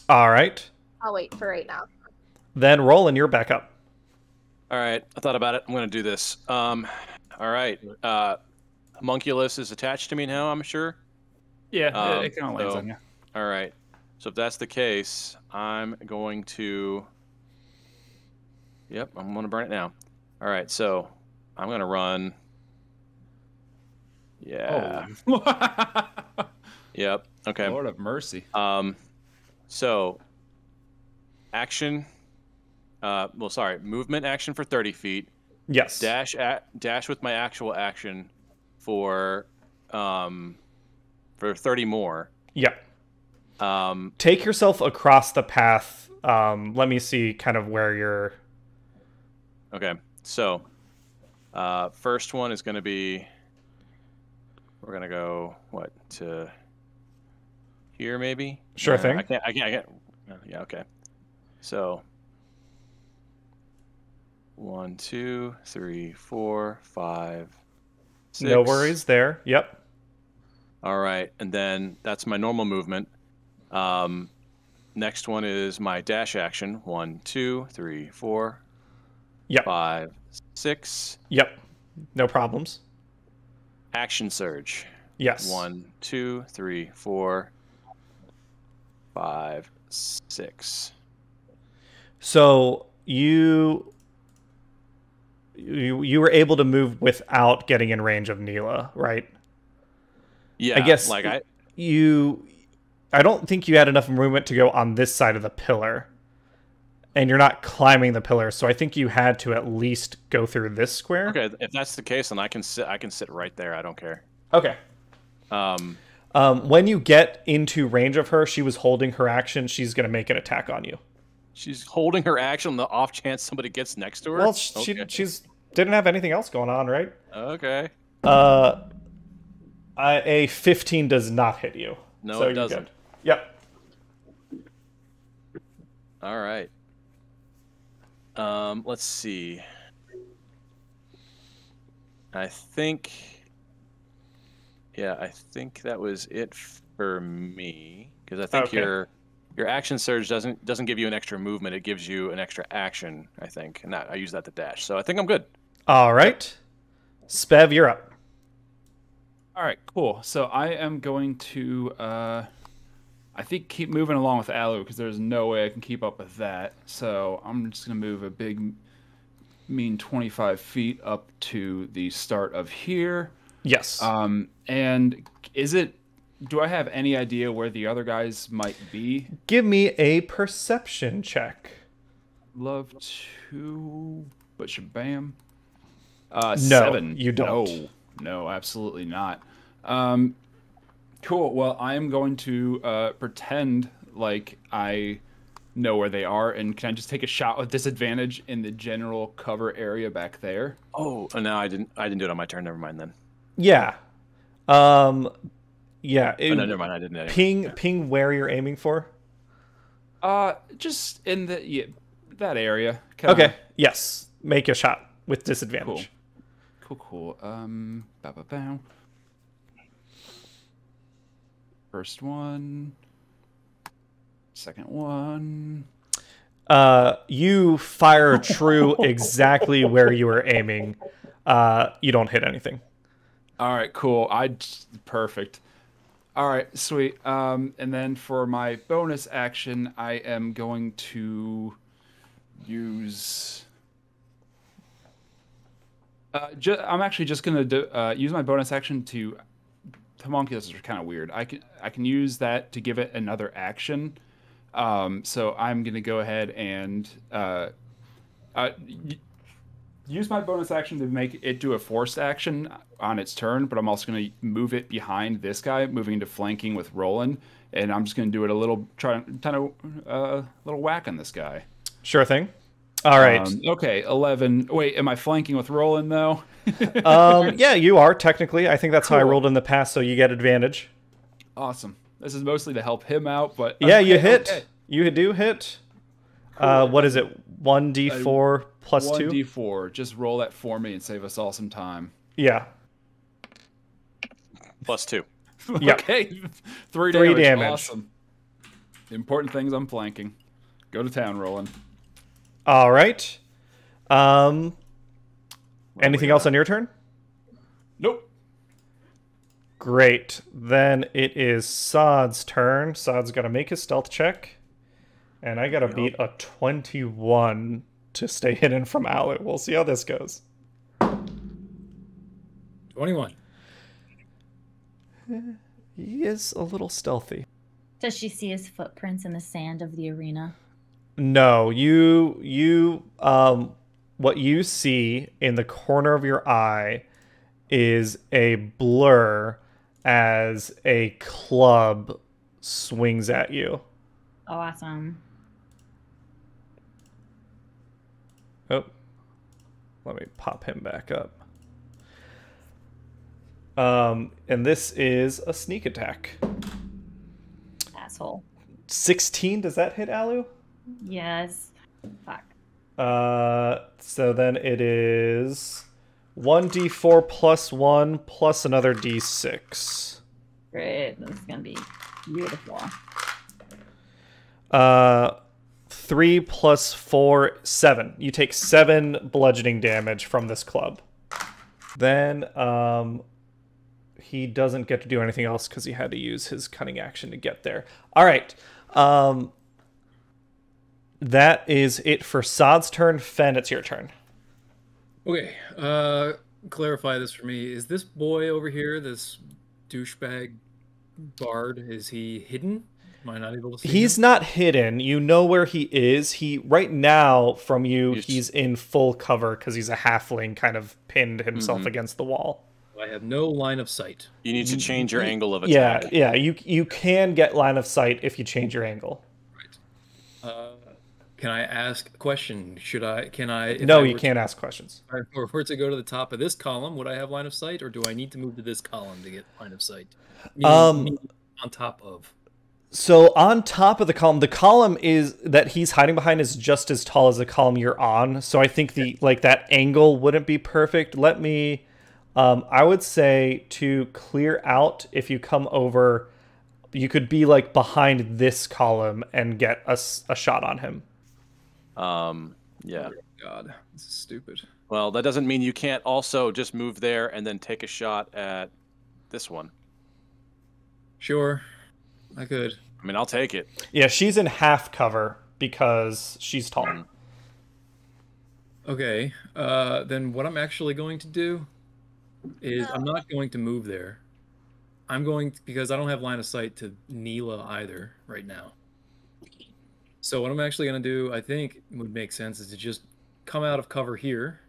All right. I'll wait for right now. Then, Roland, you're back up. All right. I thought about it. I'm going to do this. Um, all right. Uh, Homunculus is attached to me now, I'm sure? Yeah. Um, it kind of lands on you. All right. So if that's the case, I'm going to, yep, I'm going to burn it now. All right, so I'm going to run. Yeah. Oh. Yep. Okay. Lord of mercy. Um, so action, uh, well, sorry, movement action for thirty feet. Yes. Dash at, dash with my actual action for, um, for thirty more. Yeah. Um, Take yourself across the path. Um, let me see kind of where you're. Okay, so uh, first one is going to be, we're going to go, what, to here maybe? Sure uh, thing. I can't, I can't, I can't. Uh, yeah, okay. So one, two, three, four, five, six. No worries there. Yep. All right, and then that's my normal movement. Um, next one is my dash action. One, two, three, four, yep. five, six. Yep. No problems. Action surge. Yes. One, two, three, four, five, six. So you, you, you were able to move without getting in range of Neela, right? Yeah. I guess like I, you, I don't think you had enough movement to go on this side of the pillar, and you're not climbing the pillar, so I think you had to at least go through this square. Okay, if that's the case, then I can sit. I can sit right there. I don't care. Okay. Um, um, when you get into range of her, she was holding her action. She's gonna make an attack on you. She's holding her action. The off chance somebody gets next to her. Well, she okay. she's didn't have anything else going on, right? Okay. Uh, I, a fifteen does not hit you. No, so it doesn't. Good. Yep. All right. Um, let's see. I think, yeah, I think that was it for me, because I think okay. your your action surge doesn't doesn't give you an extra movement; it gives you an extra action, I think, and that, I use that to dash. So I think I'm good. All right, Spev, you're up. All right, cool. So I am going to, uh, I think, keep moving along with Alu, because there's no way I can keep up with that. So I'm just going to move a big, mean twenty-five feet up to the start of here. Yes. Um, and is it, do I have any idea where the other guys might be? Give me a perception check. Love to, but shabam. Uh, no, seven. You don't. No, no, absolutely not. Um, cool. Well, I am going to uh, pretend like I know where they are, and can I just take a shot with disadvantage in the general cover area back there? Oh, no, I didn't. I didn't do it on my turn. Never mind then. Yeah. Um. Yeah. It, oh, no, never mind. I didn't. Anyway. Ping, yeah. Ping. Where you're aiming for? Uh, just in the yeah, that area. Can okay. I... Yes. Make a shot. With disadvantage. Cool, cool, cool. Um, bow, bow, bow. First one. Second one. Uh, you fire true exactly where you were aiming. Uh, you don't hit anything. All right, cool. I perfect. All right, sweet. Um, and then for my bonus action, I am going to use. Uh, ju I'm actually just gonna do, uh, use my bonus action to. Homunculus are kind of weird. I can I can use that to give it another action. Um, so I'm gonna go ahead and uh, uh, use my bonus action to make it do a forced action on its turn. But I'm also gonna move it behind this guy, moving into flanking with Roland, and I'm just gonna do it a little try kind of uh, little whack on this guy. Sure thing. All right. Um, okay, eleven. Wait, am I flanking with Roland, though? um, yeah, you are, technically. I think that's cool. How I rolled in the past, so you get advantage. Awesome. This is mostly to help him out, but... Yeah, okay, you hit. Okay. You do hit. Cool. Uh, what is it? one d four uh, plus two? one d four. Just roll that for me and save us all some time. Yeah. Plus two. Okay. Three, Three damage. damage. Awesome. The important things I'm flanking. Go to town, Roland. All right. Um, anything else on your turn? Nope. Great. Then it is Sod's turn. Sod's got to make his stealth check. And I got to yep. beat a twenty-one to stay hidden from Alu. We'll see how this goes. twenty-one. He is a little stealthy. Does she see his footprints in the sand of the arena? No, you, you, um, what you see in the corner of your eye is a blur as a club swings at you. Awesome. Oh, let me pop him back up. Um, and this is a sneak attack. Asshole. sixteen, does that hit Alu? Yes. Fuck. Uh, so then it is one d four plus one plus another d six. Great. This is going to be beautiful. Uh, three plus four, seven. You take seven bludgeoning damage from this club. Then um, he doesn't get to do anything else because he had to use his cunning action to get there. All right. Um... That is it for Sod's turn. Fen, it's your turn. Okay. Uh, clarify this for me. Is this boy over here, this douchebag bard, is he hidden? Am I not able to see He's him? Not hidden. You know where he is. He right now, from you, he's, he's in full cover because he's a halfling, kind of pinned himself mm-hmm. against the wall. I have no line of sight. You need to change your angle of attack. Yeah, yeah. You, you can get line of sight if you change your angle. Right. Uh... Can I ask a question? Should I? Can I? No, I you can't to, ask questions. If I were to go to the top of this column, would I have line of sight, or do I need to move to this column to get line of sight? Meaning, um, meaning on top of. So on top of the column, the column is that he's hiding behind is just as tall as the column you're on. So I think the like that angle wouldn't be perfect. Let me, um, I would say to clear out, if you come over, you could be like behind this column and get a, a shot on him. Um, yeah. Oh God, this is stupid. Well, that doesn't mean you can't also just move there and then take a shot at this one. Sure. I could. I mean, I'll take it. Yeah, she's in half cover because she's tall. Okay, uh, then what I'm actually going to do is I'm not going to move there. I'm going to, because I don't have line of sight to Neela either right now. So what I'm actually going to do, I think, would make sense is to just come out of cover here.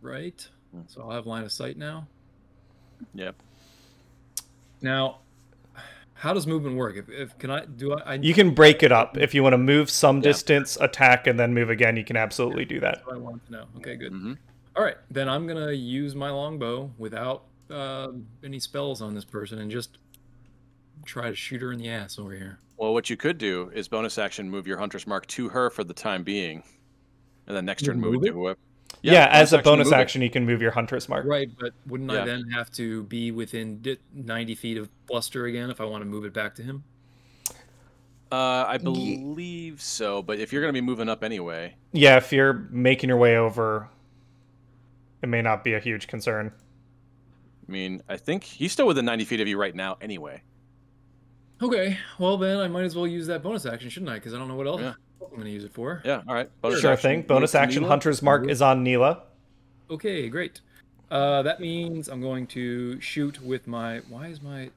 Right? So I'll have line of sight now. Yep. Now... how does movement work? If, if can I do I, I? You can break it up if you want to move some yeah. distance, attack, and then move again. You can absolutely do that. That's what I wanted to know. Okay, good. Mm-hmm. All right, then I'm gonna use my longbow without uh, any spells on this person and just try to shoot her in the ass over here. Well, what you could do is bonus action move your Hunter's Mark to her for the time being, and then next you turn move, move it. To whoever. Yeah, yeah, as a bonus action, you can move your Hunter's Mark. Right, but wouldn't yeah. I then have to be within ninety feet of Bluster again if I want to move it back to him? Uh, I believe so, but if you're going to be moving up anyway... yeah, if you're making your way over, it may not be a huge concern. I mean, I think he's still within ninety feet of you right now anyway. Okay, well then I might as well use that bonus action, shouldn't I? Because I don't know what else... yeah. I'm going to use it for. Yeah, all right. Bonus sure action. thing. Bonus action. Neela. Hunter's Mark Neela. is on Neela. Okay, great. Uh, that means I'm going to shoot with my... Why is my...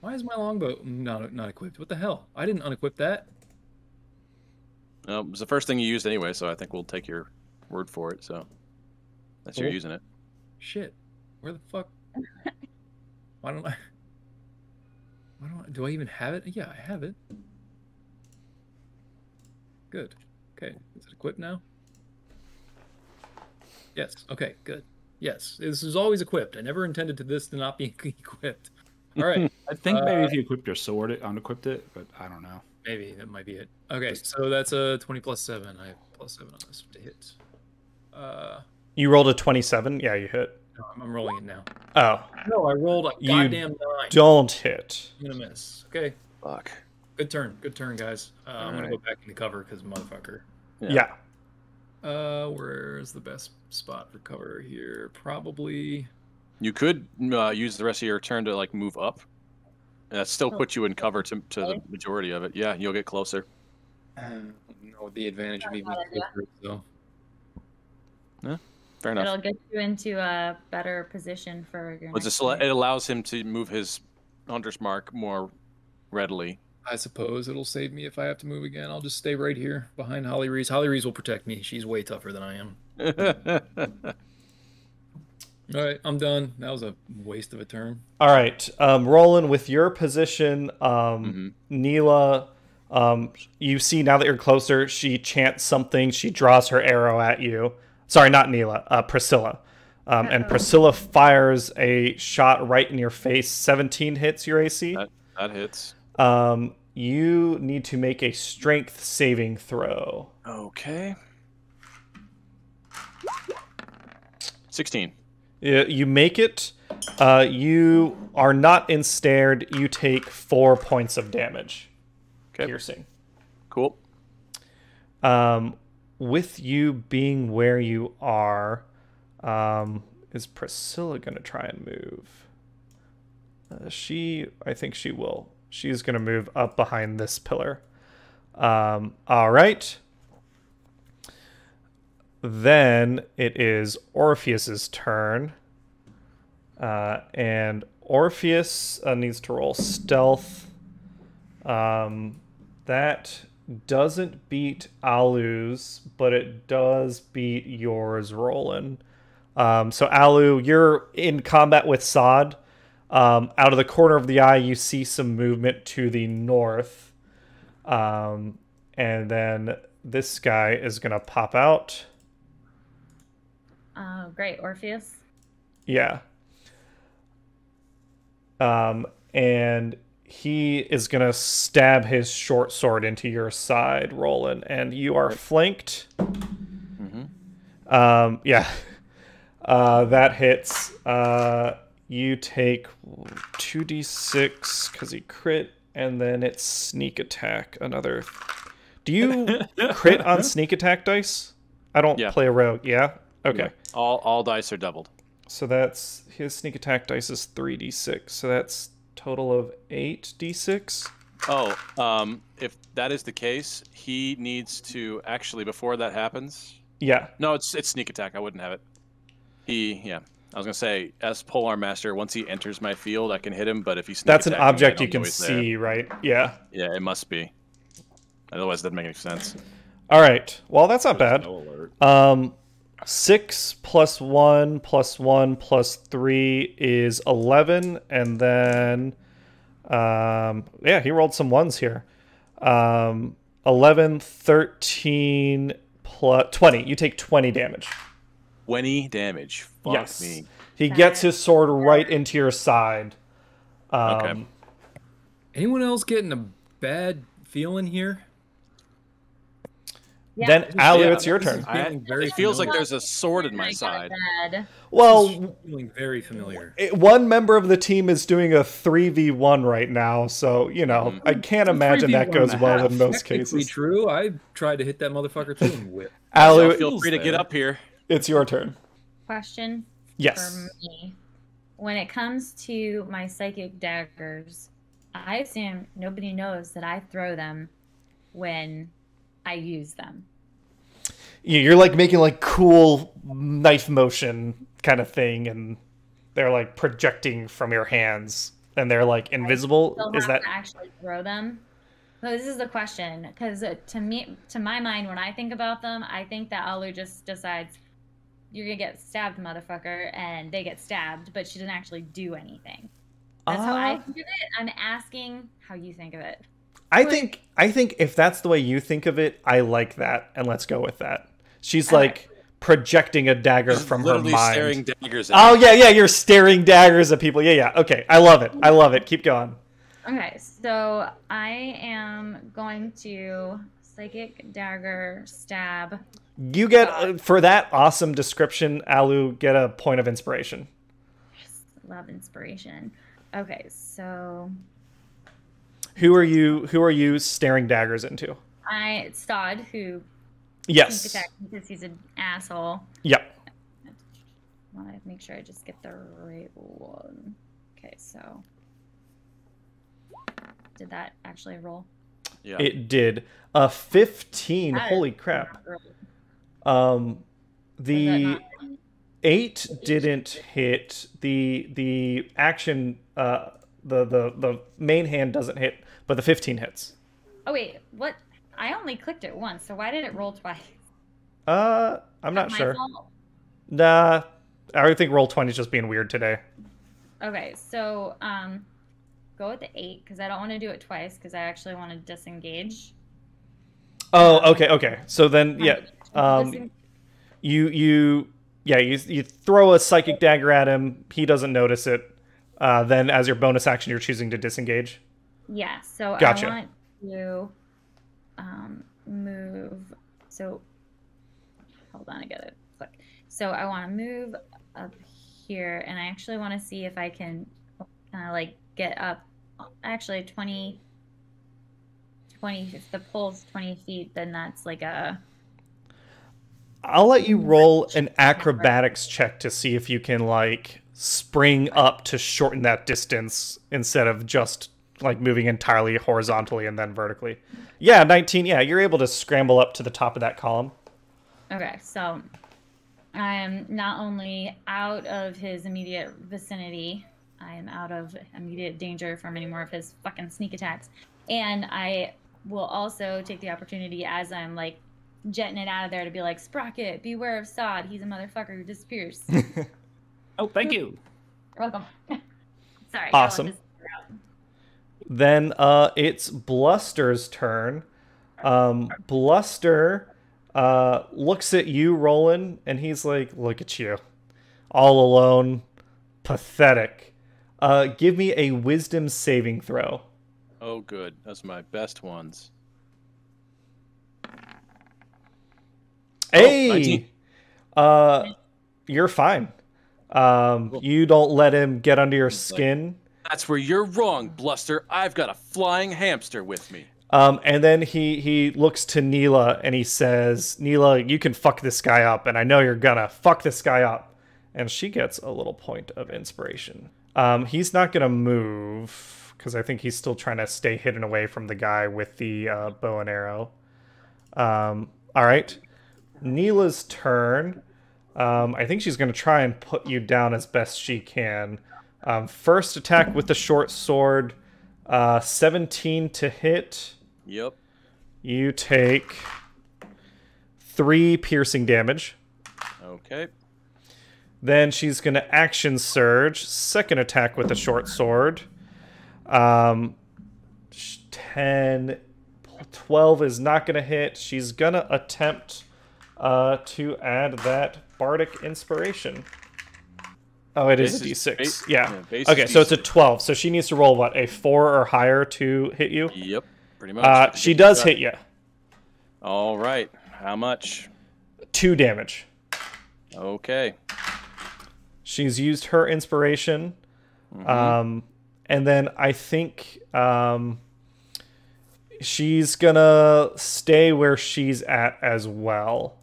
Why is my longbow not not equipped? What the hell? I didn't unequip that. No, it was the first thing you used anyway, so I think we'll take your word for it. So that's cool. You're using it. Shit. Where the fuck? Why don't I... Why don't I... Do I even have it? Yeah, I have it. Good. Okay. Is it equipped now? Yes. Okay. Good. Yes. This is always equipped. I never intended to this to not be equipped. All right. I think uh, maybe if you equipped your sword, it unequipped it, but I don't know. Maybe that might be it. Okay. So that's a twenty plus seven. I have plus seven on this to hit. Uh, you rolled a twenty-seven. Yeah, you hit. No, I'm rolling it now. Oh. No, I rolled a goddamn you nine. Don't hit. I'm gonna miss. Okay. Fuck. Good turn. Good turn, guys. Uh, I'm going right. to go back into cover because motherfucker. Yeah. yeah. Uh, where's the best spot for cover here? Probably. You could uh, use the rest of your turn to like move up. And that still oh. puts you in cover to, to the majority of it. Yeah, you'll get closer. Um, no, the advantage of even closer, so. Yeah, fair enough. It'll get you into a better position for your next turn. It allows him to move his Hunter's Mark more readily. I suppose it'll save me if I have to move again. I'll just stay right here behind Holly Rees. Holly Rees will protect me. She's way tougher than I am. All right, I'm done. That was a waste of a turn. All right, um, Roland, with your position, um, mm-hmm. Neela, um, you see now that you're closer, she chants something. She draws her arrow at you. Sorry, not Neela, uh, Priscilla. Um, and Priscilla fires a shot right in your face. seventeen hits your A C. That, that hits. Um, you need to make a strength saving throw. Okay. sixteen. You, you make it. Uh, you are not ensnared. You take four points of damage. Okay. Piercing. Cool. Um, with you being where you are, um, is Priscilla going to try and move? Uh, she, I think she will. She's going to move up behind this pillar. Um, all right. Then it is Orpheus's turn. Uh, and Orpheus uh, needs to roll stealth. Um, that doesn't beat Alu's, but it does beat yours, Roland. Um, so, Alu, you're in combat with Sod. Um, out of the corner of the eye, you see some movement to the north. Um, and then this guy is going to pop out. Oh, great. Orpheus? Yeah. Um, and He is going to stab his short sword into your side, Roland, and you are flanked. Mm-hmm. Um, yeah. Uh, that hits. Uh, you take two d six because he crit, and then it's sneak attack. Another. Do you crit on sneak attack dice? I don't yeah. play a rogue. Yeah? Okay. Yeah. All, all dice are doubled. So that's... His sneak attack dice is three d six, so that's... Total of eight d six. Oh, um, if that is the case, he needs to actually before that happens. Yeah. No, it's it's sneak attack. I wouldn't have it. He, yeah. I was gonna say, as Polearm Master, once he enters my field, I can hit him. But if he sneak that's an object him, you can see, there. Right? Yeah. Yeah, it must be. Otherwise, it doesn't make any sense. All right. Well, that's not There's bad. No alert. Um, six plus one plus one plus three is eleven, and then um yeah, he rolled some ones here. um eleven, thirteen plus twenty. You take twenty damage. twenty damage. Fuck yes. me. He gets his sword right into your side. Um, okay. Anyone else getting a bad feeling here? Yeah. Then, Alu, yeah, it's your turn. I, it feels familiar. Like there's a sword in my side. Well, feeling very familiar. It, one member of the team is doing a three v one right now, so, you know, mm-hmm. I can't imagine that goes well in most cases. True. I tried to hit that motherfucker too and whip. Alu, so feel free to get up here. It's your turn. Question yes. for me. When it comes to my psychic daggers, I assume nobody knows that I throw them when... I use them. You're like making like cool knife motion kind of thing, and they're like projecting from your hands, and they're like invisible. I Is that to actually throw them? So this is the question, because to me, to my mind, when I think about them, I think that Alu just decides you're gonna get stabbed, motherfucker, and they get stabbed, but she didn't actually do anything. That's uh... how I think of it. I'm asking how you think of it. I think I think if that's the way you think of it, I like that, and let's go with that. She's like projecting a dagger from her mind. Literally staring daggers at people. Oh yeah, yeah, you're staring daggers at people. Yeah, yeah. Okay, I love it. I love it. Keep going. Okay, so I am going to psychic dagger stab. You get uh, for that awesome description, Alu, get a point of inspiration. Yes, love inspiration. Okay, so. Who are you? Who are you staring daggers into? I Sod, who. Yes. Because he's an asshole. Yep. I want to make sure I just get the right one. Okay, so did that actually roll? Yeah. It did. A uh, fifteen. That Holy crap. Um, the eight didn't hit. The the action. Uh, the the the main hand doesn't hit. But the fifteen hits. Oh, wait. What? I only clicked it once, so why did it roll twice? Uh, I'm not sure. Fault? Nah. I think roll twenty is just being weird today. Okay, so um, go with the eight, because I don't want to do it twice, because I actually want to disengage. Oh, okay, okay. So then, yeah. Um, you, you, yeah, you, you throw a psychic dagger at him. He doesn't notice it. Uh, then as your bonus action, you're choosing to disengage. Yeah, so gotcha. I want to um, move. So, hold on, I got it. Click. So I want to move up here, and I actually want to see if I can kind of like get up. Actually, twenty, twenty. If the pole's twenty feet, then that's like a. I'll let you roll an acrobatics check to see if you can like spring up to shorten that distance instead of just. Like moving entirely horizontally and then vertically. Yeah, nineteen. Yeah, you're able to scramble up to the top of that column. Okay, so I am not only out of his immediate vicinity, I am out of immediate danger from any more of his fucking sneak attacks. And I will also take the opportunity as I'm like jetting it out of there to be like, Sprocket, beware of Sod. He's a motherfucker who disappears. Oh, thank you. You're welcome. Sorry. Awesome. Then uh, it's Bluster's turn. Um, Bluster uh, looks at you, Roland, and he's like, look at you. All alone. Pathetic. Uh, give me a wisdom saving throw. Oh, good. That's my best ones. Hey! Oh, uh, you're fine. Um, cool. You don't let him get under your skin. That's where you're wrong, Bluster. I've got a flying hamster with me. Um, and then he, he looks to Neela and he says, Neela, you can fuck this guy up, and I know you're gonna fuck this guy up. And she gets a little point of inspiration. Um, he's not gonna move, because I think he's still trying to stay hidden away from the guy with the uh, bow and arrow. Um, all right. Neela's turn. Um, I think she's going to try and put you down as best she can. Um, first attack with the short sword. Uh, seventeen to hit. Yep. You take three piercing damage. Okay. Then she's going to action surge. Second attack with the short sword. Um, ten, twelve is not going to hit. She's going to attempt uh, to add that bardic inspiration. Oh, it is a d six. Yeah. Okay, so it's a twelve. So she needs to roll, what, a four or higher to hit you? Yep, pretty much. Uh, she does hit you. All right. How much? Two damage. Okay. She's used her inspiration. Mm-hmm. Um, and then I think um, she's going to stay where she's at as well.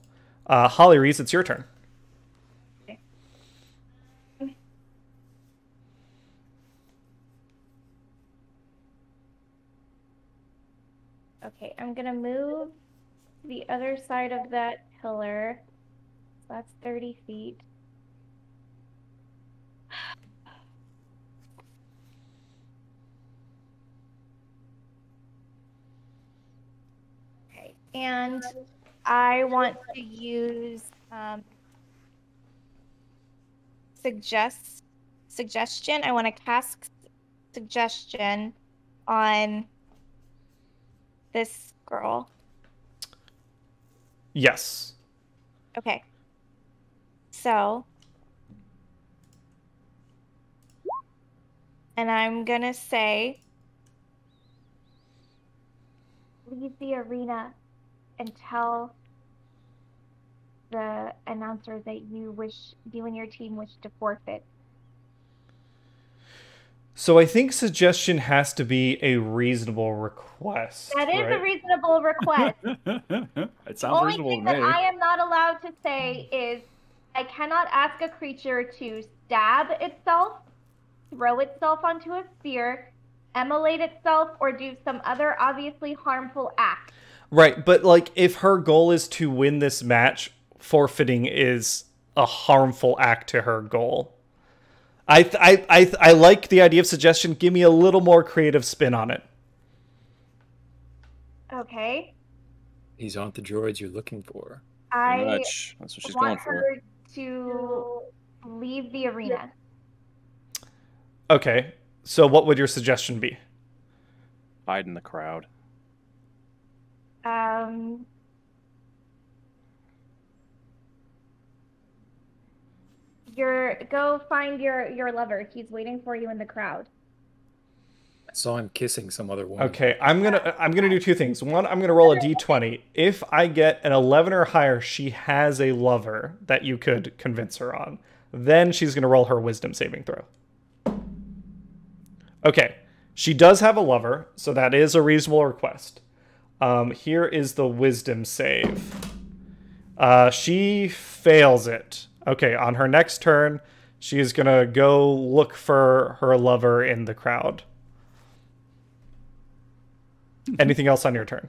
Uh, Holly Rees, it's your turn. Okay, I'm going to move to the other side of that pillar. So that's thirty feet. Okay, and I want to use um, suggest suggestion. I want to cast suggestion on this girl. Yes. Okay. So, and I'm gonna say, leave the arena and tell the announcer that you wish, you and your team wish to forfeit. So I think suggestion has to be a reasonable request. That is right? A reasonable request. It sounds only reasonable thing to me. That I am not allowed to say is I cannot ask a creature to stab itself, throw itself onto a sphere, immolate itself, or do some other obviously harmful act. Right, but like if her goal is to win this match, forfeiting is a harmful act to her goal. I, th I, I, th I like the idea of suggestion. Give me a little more creative spin on it. Okay. These aren't the droids you're looking for. I That's what she's want going for. Her to leave the arena. Okay. So what would your suggestion be? Hide in the crowd. Um... Your, go find your, your lover. He's waiting for you in the crowd. I saw him kissing some other woman. Okay, I'm gonna I'm gonna do two things. One, I'm gonna roll a d twenty. If I get an eleven or higher, she has a lover that you could convince her on. Then she's gonna roll her wisdom saving throw. Okay, she does have a lover, so that is a reasonable request. Um, here is the wisdom save. Uh, she fails it. Okay, on her next turn, she is going to go look for her lover in the crowd. Anything else on your turn?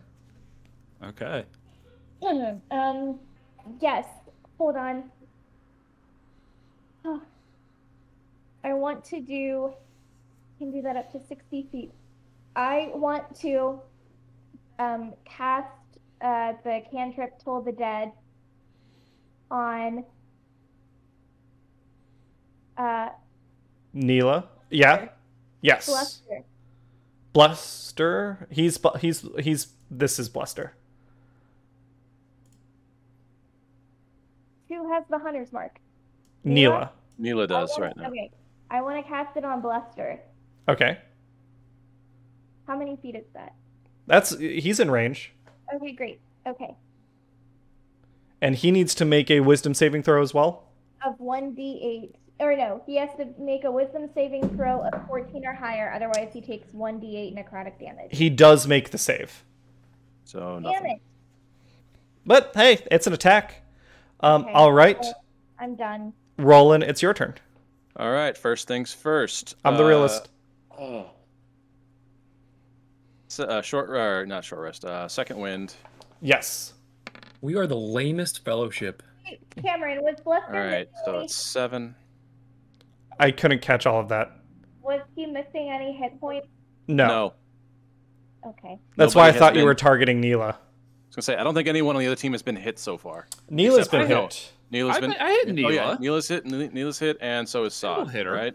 Okay. Um, yes. Hold on. Oh. I want to do... I can do that up to sixty feet. I want to um, cast uh, the cantrip Toll the Dead on... Uh, Neela, yeah, yes. Bluster. Bluster. He's he's he's. This is Bluster. Who has the hunter's mark? Neela. Neela does wanna, right now. Okay, I want to cast it on Bluster. Okay. How many feet is that? That's he's in range. Okay, great. Okay. And he needs to make a wisdom saving throw as well? Of one d eight. Or no, he has to make a wisdom saving throw of fourteen or higher. Otherwise, he takes one d eight necrotic damage. He does make the save. So nothing. Damn it. But hey, it's an attack. Um, okay. All right. So I'm done. Roland, it's your turn. All right. First things first. I'm uh, the realist. Oh. So, uh, short, or not short rest. Uh, second wind. Yes. We are the lamest fellowship. Cameron, was Bluster? All right. So it's seven. I couldn't catch all of that. Was he missing any hit points? No. no. Okay. That's Nobody why I thought been... you were targeting Neela. I was going to say, I don't think anyone on the other team has been hit so far. Neela's been hit. Neela's been... I hit Neela. Oh, yeah. Neela's hit, Neela's hit, and so is Sod, hit her. right?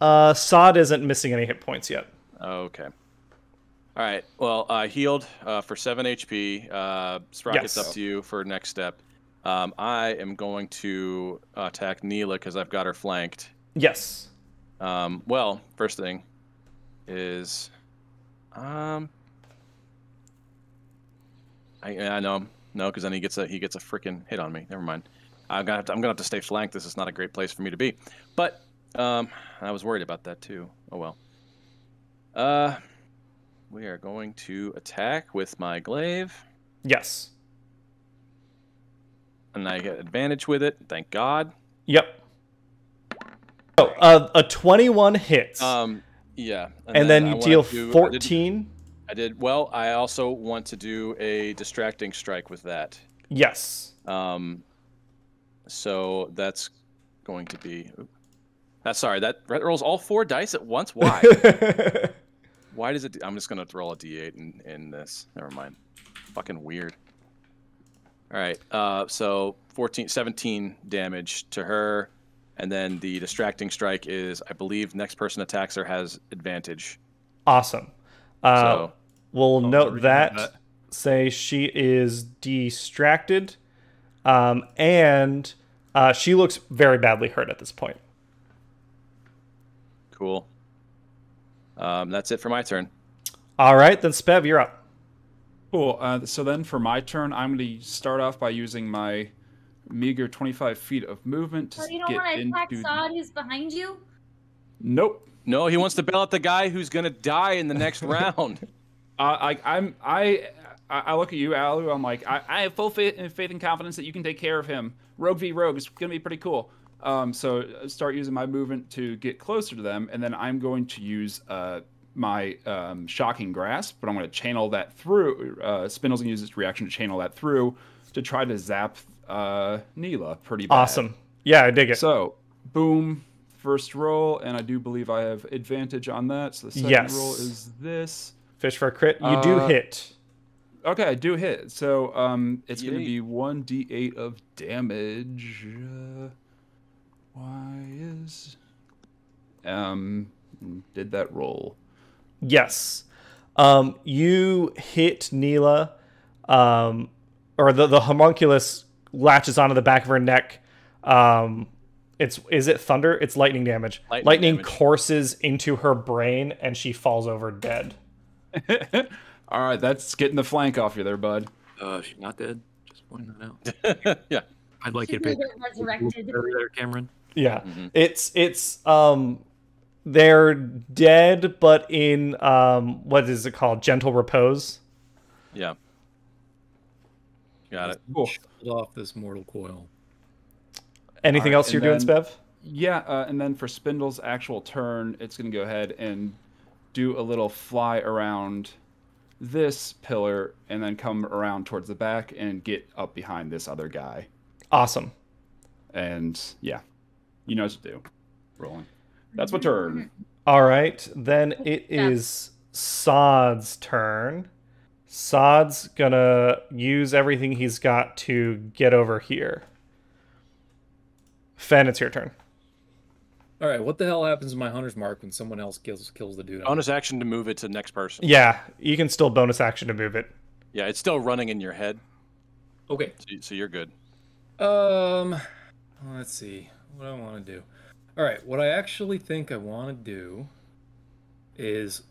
Uh, Sod isn't missing any hit points yet. Okay. All right. Well, uh, healed uh, for seven H P. Uh, Sprocket's yes. up to you for next step. Um, I am going to attack Neela because I've got her flanked. Yes. Um, well, first thing is... um. I, I know, no, because then he gets a he gets a freaking hit on me. Never mind. I'm gonna have to, I'm gonna have to stay flanked. This is not a great place for me to be. But um, I was worried about that too. Oh well. Uh, we are going to attack with my glaive. Yes. And I get advantage with it. Thank God. Yep. Oh, uh, a twenty-one hits. Um, yeah. And, and then, then you deal do, fourteen. I did well. I also want to do a distracting strike with that. Yes. Um. So that's going to be. Oops. That's sorry. That rolls all four dice at once. Why? Why does it? I'm just gonna roll a d eight in in this. Never mind. Fucking weird. All right. Uh. So fourteen, seventeen damage to her, and then the distracting strike is, I believe, next person attacks her has advantage. Awesome. Uh, so, we'll note that, that. Say she is distracted, um, and uh, she looks very badly hurt at this point. Cool. Um, that's it for my turn. All right, then Spev, you're up. Cool. Uh, so then for my turn, I'm going to start off by using my meager twenty-five feet of movement to get into... Oh, you don't want to attack Sod who's behind you? Nope. No, he wants to bail out the guy who's gonna die in the next round. Uh, I, I'm, I, I look at you, Alu. I'm like, I, I have full faith and faith and confidence that you can take care of him. Rogue v rogue is gonna be pretty cool. Um, so start using my movement to get closer to them, and then I'm going to use uh my um, shocking grasp, but I'm gonna channel that through. Uh, Spindle's gonna use its reaction to channel that through to try to zap uh Neela pretty bad. Awesome. Yeah, I dig it. So, boom. First roll, and I do believe I have advantage on that. So the second yes. roll is this. Fish for a crit. You uh, do hit. Okay, I do hit. So um, it's going to be one d eight of damage. Uh, why is... Um, did that roll? Yes. Um, you hit Neela, um, or the, the homunculus latches onto the back of her neck. Um... It's is it thunder? It's lightning damage. Lightning, lightning damage. Courses into her brain, and she falls over dead. All right, that's getting the flank off you there, bud. Uh, she's not dead. Just pointing that out. Yeah, I'd like you to be resurrected there, Cameron. Yeah, mm-hmm. it's it's um, they're dead, but in um, what is it called? Gentle repose. Yeah. Got it. Cool. Shut off this mortal coil. Anything right, else you're then, doing, Spev? Yeah, uh, and then for Spindle's actual turn, it's going to go ahead and do a little fly around this pillar and then come around towards the back and get up behind this other guy. Awesome. And, yeah, you know what to do. Rolling. That's my turn. All right, then it is Sod's turn. Sod's going to use everything he's got to get over here. Fen, it's your turn. All right, what the hell happens to my hunter's mark when someone else kills kills the dude? Bonus action to move it to the next person. Yeah, you can still bonus action to move it. Yeah, it's still running in your head. Okay. So, so you're good. Um, let's see what I want to do. All right, what I actually think I want to do is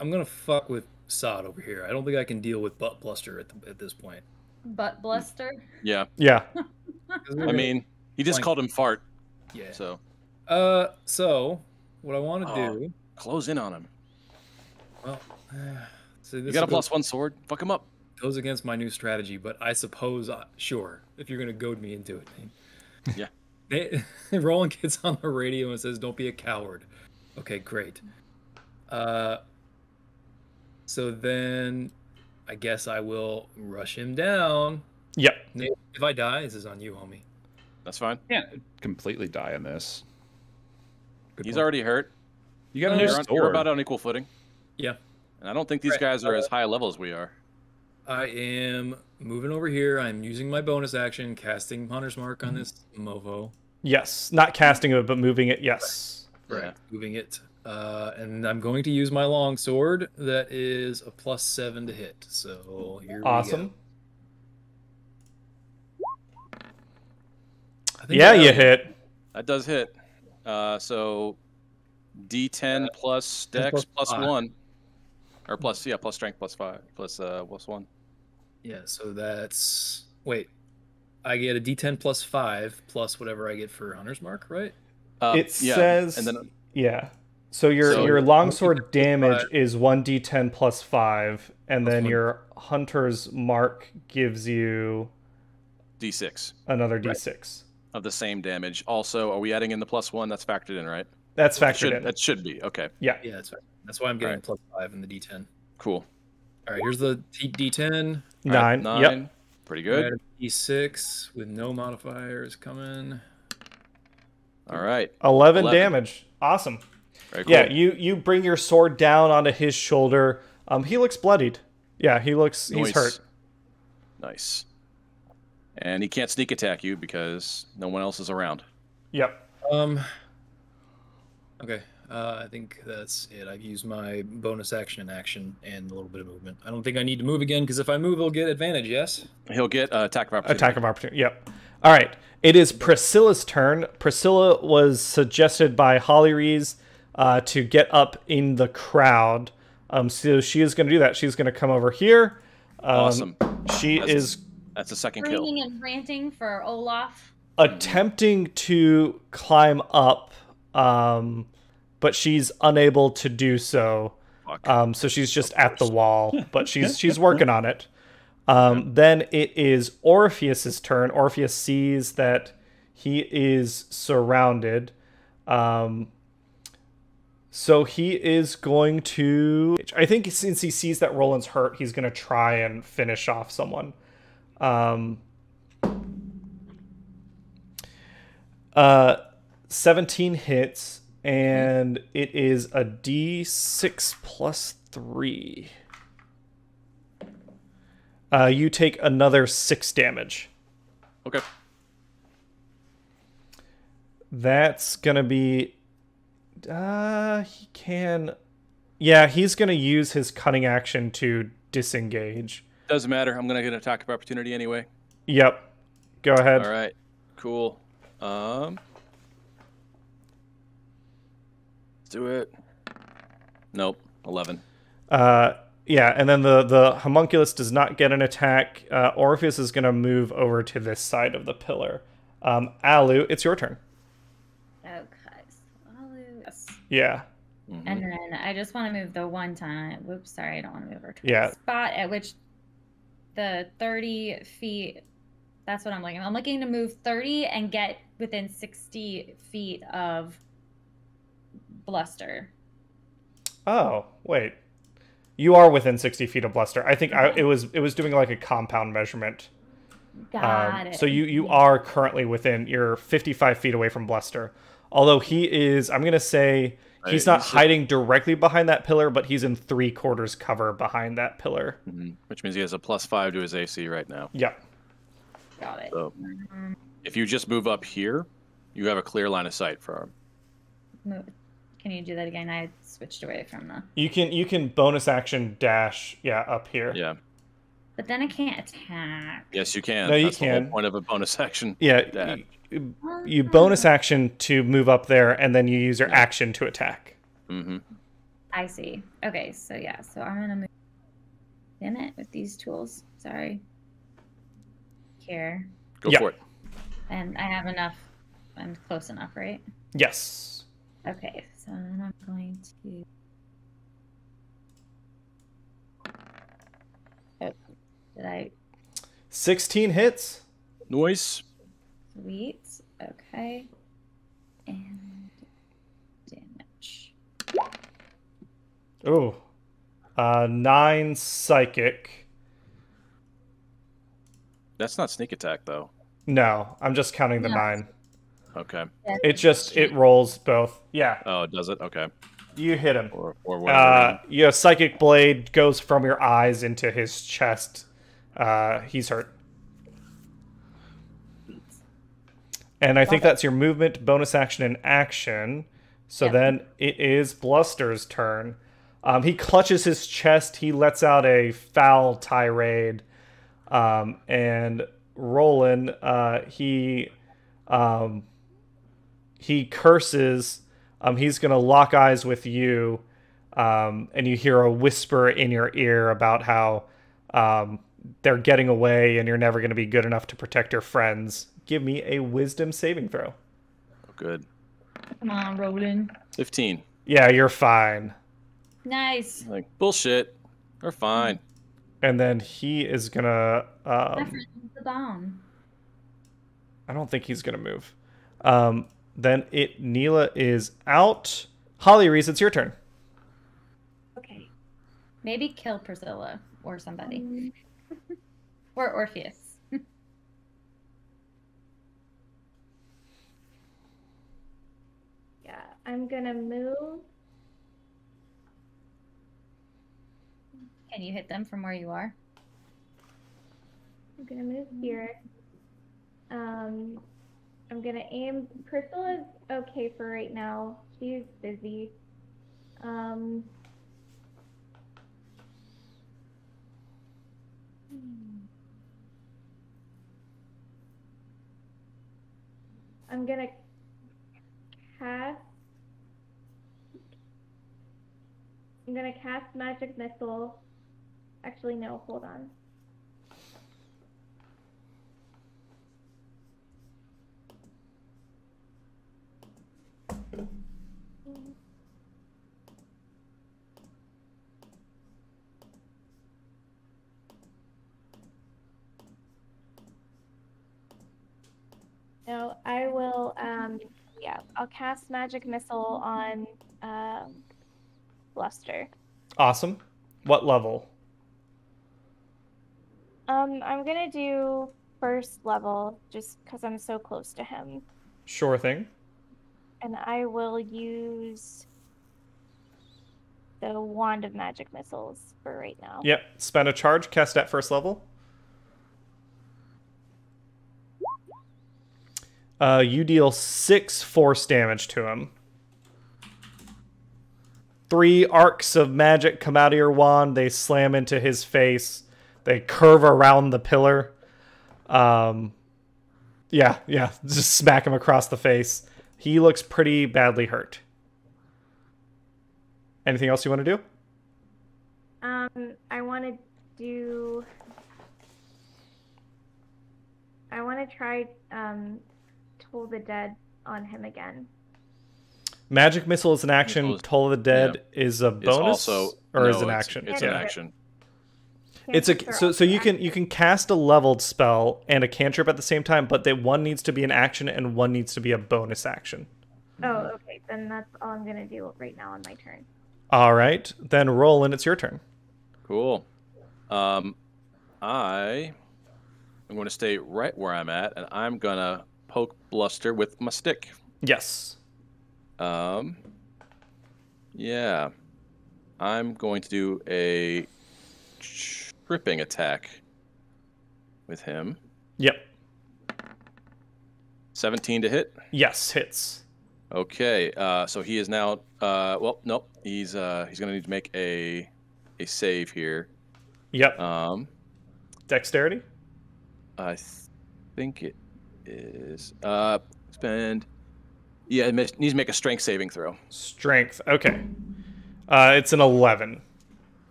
I'm gonna fuck with Sod over here. I don't think I can deal with Butt Bluster at the, at this point. Butt Bluster. Yeah. Yeah. I mean, he just called him fart. Yeah. So. Uh. So, what I want to oh, do? Close in on him. Well, uh, see, this you got a plus go, one sword. Fuck him up. Goes against my new strategy, but I suppose, I, sure, if you're gonna goad me into it. Yeah. They, Roland gets on the radio and says, "Don't be a coward." Okay, great. Uh. So then, I guess I will rush him down. Yep. If I die, this is on you, homie. That's fine. Yeah, completely die in this. Good He's point. Already hurt. You got a new sword. You're about on equal footing. Yeah. And I don't think these right. guys are uh, as high level as we are. I am moving over here. I'm using my bonus action, casting Hunter's Mark on this mofo. Yes, not casting it, but moving it. Yes. Right. right. Moving it. Uh, and I'm going to use my long sword. That is a plus seven to hit. So here awesome. we go. Awesome. Yeah, you hit. That does hit. Uh, so D ten uh, plus dex plus, plus one. Or plus, yeah, plus strength plus five. Plus, uh, plus one. Yeah, so that's... Wait. I get a D ten plus five plus whatever I get for Hunter's Mark, right? Uh, it yeah. says... And then, yeah. So your so your longsword damage is one d ten plus five, and then one. Your hunter's mark gives you d six, another d six right. of the same damage. Also, are we adding in the plus one? That's factored in, right? That's factored should, in. That should be okay. Yeah, yeah, that's right. That's why I'm getting right. plus five in the d ten. Cool. All right, here's the d ten. Nine. Right, nine. Yep. Pretty good. d six with no modifiers coming. All right. Eleven, Eleven. damage. Awesome. Cool. Yeah, you you bring your sword down onto his shoulder. Um, he looks bloodied. Yeah, he looks nice. He's hurt. Nice. And he can't sneak attack you because no one else is around. Yep. Um. Okay. Uh, I think that's it. I've used my bonus action, action, and a little bit of movement. I don't think I need to move again because if I move, he'll get advantage. Yes. He'll get uh, attack of opportunity. Attack of opportunity. Yep. All right. It is Priscilla's turn. Priscilla was suggested by Holly Rees. Uh, to get up in the crowd. Um, so she is going to do that. She's going to come over here. Um, awesome. She that's is... A, that's a second kill. And ranting for Olaf. Attempting to climb up, um, but she's unable to do so. Um, so she's just at the wall, but she's she's working on it. Um, then it is Orpheus's turn. Orpheus sees that he is surrounded. Um... So he is going to... I think since he sees that Roland's hurt, he's going to try and finish off someone. Um, uh, seventeen hits, and it is a d six plus three. Uh, you take another six damage. Okay. That's going to be... Uh, he can... Yeah, he's going to use his cunning action to disengage. Doesn't matter. I'm going to get an attack of opportunity anyway. Yep. Go ahead. All right. Cool. Um, let's do it. Nope. eleven. Uh, yeah, and then the, the homunculus does not get an attack. Uh, Orpheus is going to move over to this side of the pillar. Um, Alu, it's your turn. Yeah. Mm-hmm. And then I just want to move the one time. Whoops, sorry, I don't want to move her to yeah. the spot at which the thirty feet, that's what I'm looking at. I'm looking to move thirty and get within sixty feet of Bluster. Oh, wait. You are within sixty feet of Bluster. I think I, it was it was doing like a compound measurement. Got um, it. So you, you are currently within, you're fifty-five feet away from Bluster. Although he is, I'm going to say, he's not hiding directly behind that pillar, but he's in three quarters cover behind that pillar. Mm-hmm. Which means he has a plus five to his A C right now. Yeah. Got it. So, mm-hmm. If you just move up here, you have a clear line of sight for him. Move. Can you do that again? I switched away from the... You can, you can bonus action dash, yeah, up here. Yeah. But then I can't attack. Yes, you can. No, you That's can. That's the whole point of a bonus action. Yeah. Dash. You bonus action to move up there, and then you use your action to attack. Mm-hmm. I see. Okay, so yeah, so I'm gonna move in it with these tools. Sorry. Here. Go yep. for it. And I have enough. I'm close enough, right? Yes. Okay, so then I'm going to. Oh, did I? sixteen hits. Noise. Sweet. Okay. And damage. Oh. Uh, nine psychic. That's not sneak attack, though. No, I'm just counting the no. nine. Okay. It just, it rolls both. Yeah. Oh, does it? Okay. You hit him. Or, or whatever. Uh, your psychic blade goes from your eyes into his chest. Uh, he's hurt. And I think that's your movement, bonus action, and action. So yeah. then it is Bluster's turn. Um, he clutches his chest. He lets out a foul tirade. Um, and Roland, uh, he... Um, he curses. Um, he's going to lock eyes with you. Um, and you hear a whisper in your ear about how um, they're getting away and you're never going to be good enough to protect your friends. Give me a wisdom saving throw. Good. Come on, Roland. fifteen. Yeah, you're fine. Nice. Like, bullshit. We're fine. And then he is going to... Um, the bomb. I don't think he's going to move. Um, then it Neela is out. Holly Rees, it's your turn. Okay. Maybe kill Priscilla or somebody. Or Orpheus. Yeah, I'm going to move. Can you hit them from where you are? I'm going to move here. Um, I'm gonna aim. Priscilla's okay for right now. She's busy. Um, I'm gonna cast. I'm gonna cast Magic Missile. Actually, no. Hold on. No, I will, um, yeah, I'll cast Magic Missile on um, Bluster. Awesome. What level? Um, I'm going to do first level just because I'm so close to him. Sure thing. And I will use the Wand of Magic Missiles for right now. Yep. Spend a charge, cast at first level. Uh, you deal six force damage to him. Three arcs of magic come out of your wand. They slam into his face. They curve around the pillar. Um, yeah, yeah. Just smack him across the face. He looks pretty badly hurt. Anything else you want to do? Um, I want to do... I want to try... Um... Toll the Dead on him again. Magic Missile is an action. Toll, is, Toll the Dead yeah. is a bonus, also, or no, is an it's, action. It's an action. It's a so so you can you can cast a leveled spell and a cantrip at the same time, but that one needs to be an action and one needs to be a bonus action. Oh, okay. Then that's all I'm gonna do right now on my turn. All right, then Roland, it's your turn. Cool. Um, I I'm going to stay right where I'm at, and I'm gonna poke Bluster with my stick. Yes. Um. Yeah. I'm going to do a tripping attack with him. Yep. seventeen to hit? Yes, hits. Okay. Uh, so he is now... Uh, well, nope. He's uh, he's going to need to make a a save here. Yep. Um. Dexterity? I th think it... is uh spend yeah it needs to make a strength saving throw. Strength, okay. Uh, it's an eleven.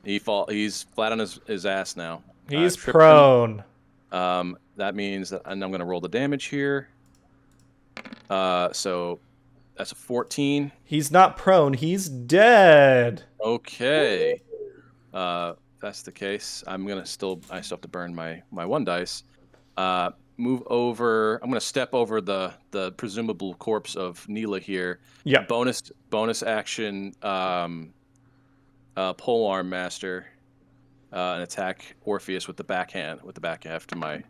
He fall. He's flat on his, his ass now. He's uh, prone. Um, that means that, and I'm going to roll the damage here. Uh, so that's a fourteen. He's not prone. He's dead. Okay. Uh, if that's the case. I'm going to still. I still have to burn my my one dice. Uh, move over. I'm going to step over the the presumable corpse of Neela here. Yeah. Bonus bonus action. Um. Uh, pole arm master, uh, and attack Orpheus with the backhand, with the back half to my,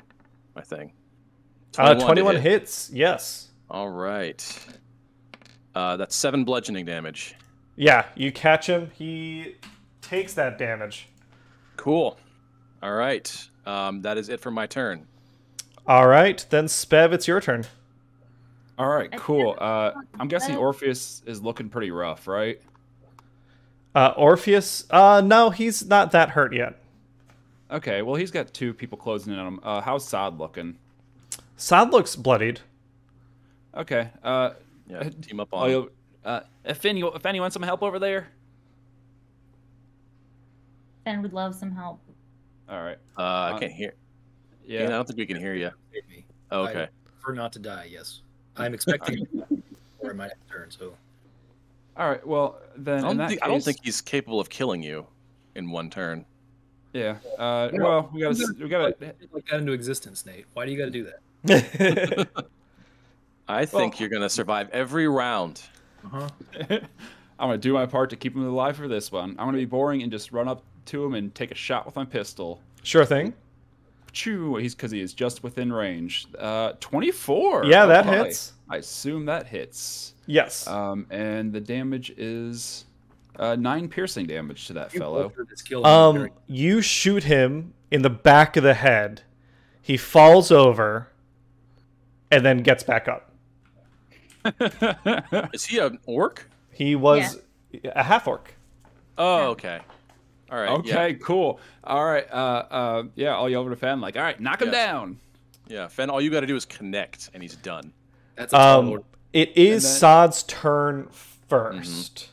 my thing. twenty-one, uh, twenty-one hit. Hits, yes. All right. Uh, that's seven bludgeoning damage. Yeah, you catch him. He takes that damage. Cool. All right. Um, that is it for my turn. All right. Then, Spev, it's your turn. All right, cool. Uh, I'm guessing Orpheus is looking pretty rough, right? Uh, Orpheus? Uh, no, he's not that hurt yet. Okay, well, he's got two people closing in on him. Uh, how's Sod looking? Sod looks bloodied. Okay. Uh, yeah, team up on him. Uh, if, any, if anyone wants some help over there? Fen would love some help. All right. Uh, I um, can't hear. Yeah. yeah, I don't think we can hear you. Oh, okay. I prefer not to die, yes. I'm expecting for my next turn, so... All right, well, then I don't, in that think, case, I don't think he's capable of killing you in one turn. Yeah. Uh, well, we got to... We got to like that into existence, Nate. Why do you got to do that? I think well, you're going to survive every round. Uh-huh. I'm going to do my part to keep him alive for this one. I'm going to be boring and just run up to him and take a shot with my pistol. Sure thing. Choo, he's because he is just within range. Uh, twenty-four. Yeah, that oh, hits. I, I assume that hits. Yes. Um, and the damage is uh, nine piercing damage to that you fellow. Um, you shoot him in the back of the head. He falls over, and then gets back up. Is he an orc? He was yeah. a half orc. Oh, okay. All right. Okay. Yeah. Cool. All right. Uh, uh, yeah. All you over to Fen. Like, all right, knock him yes. down. Yeah, Fen. All you got to do is connect, and he's done. That's a um, total... It is then... Sod's turn first. Mm-hmm.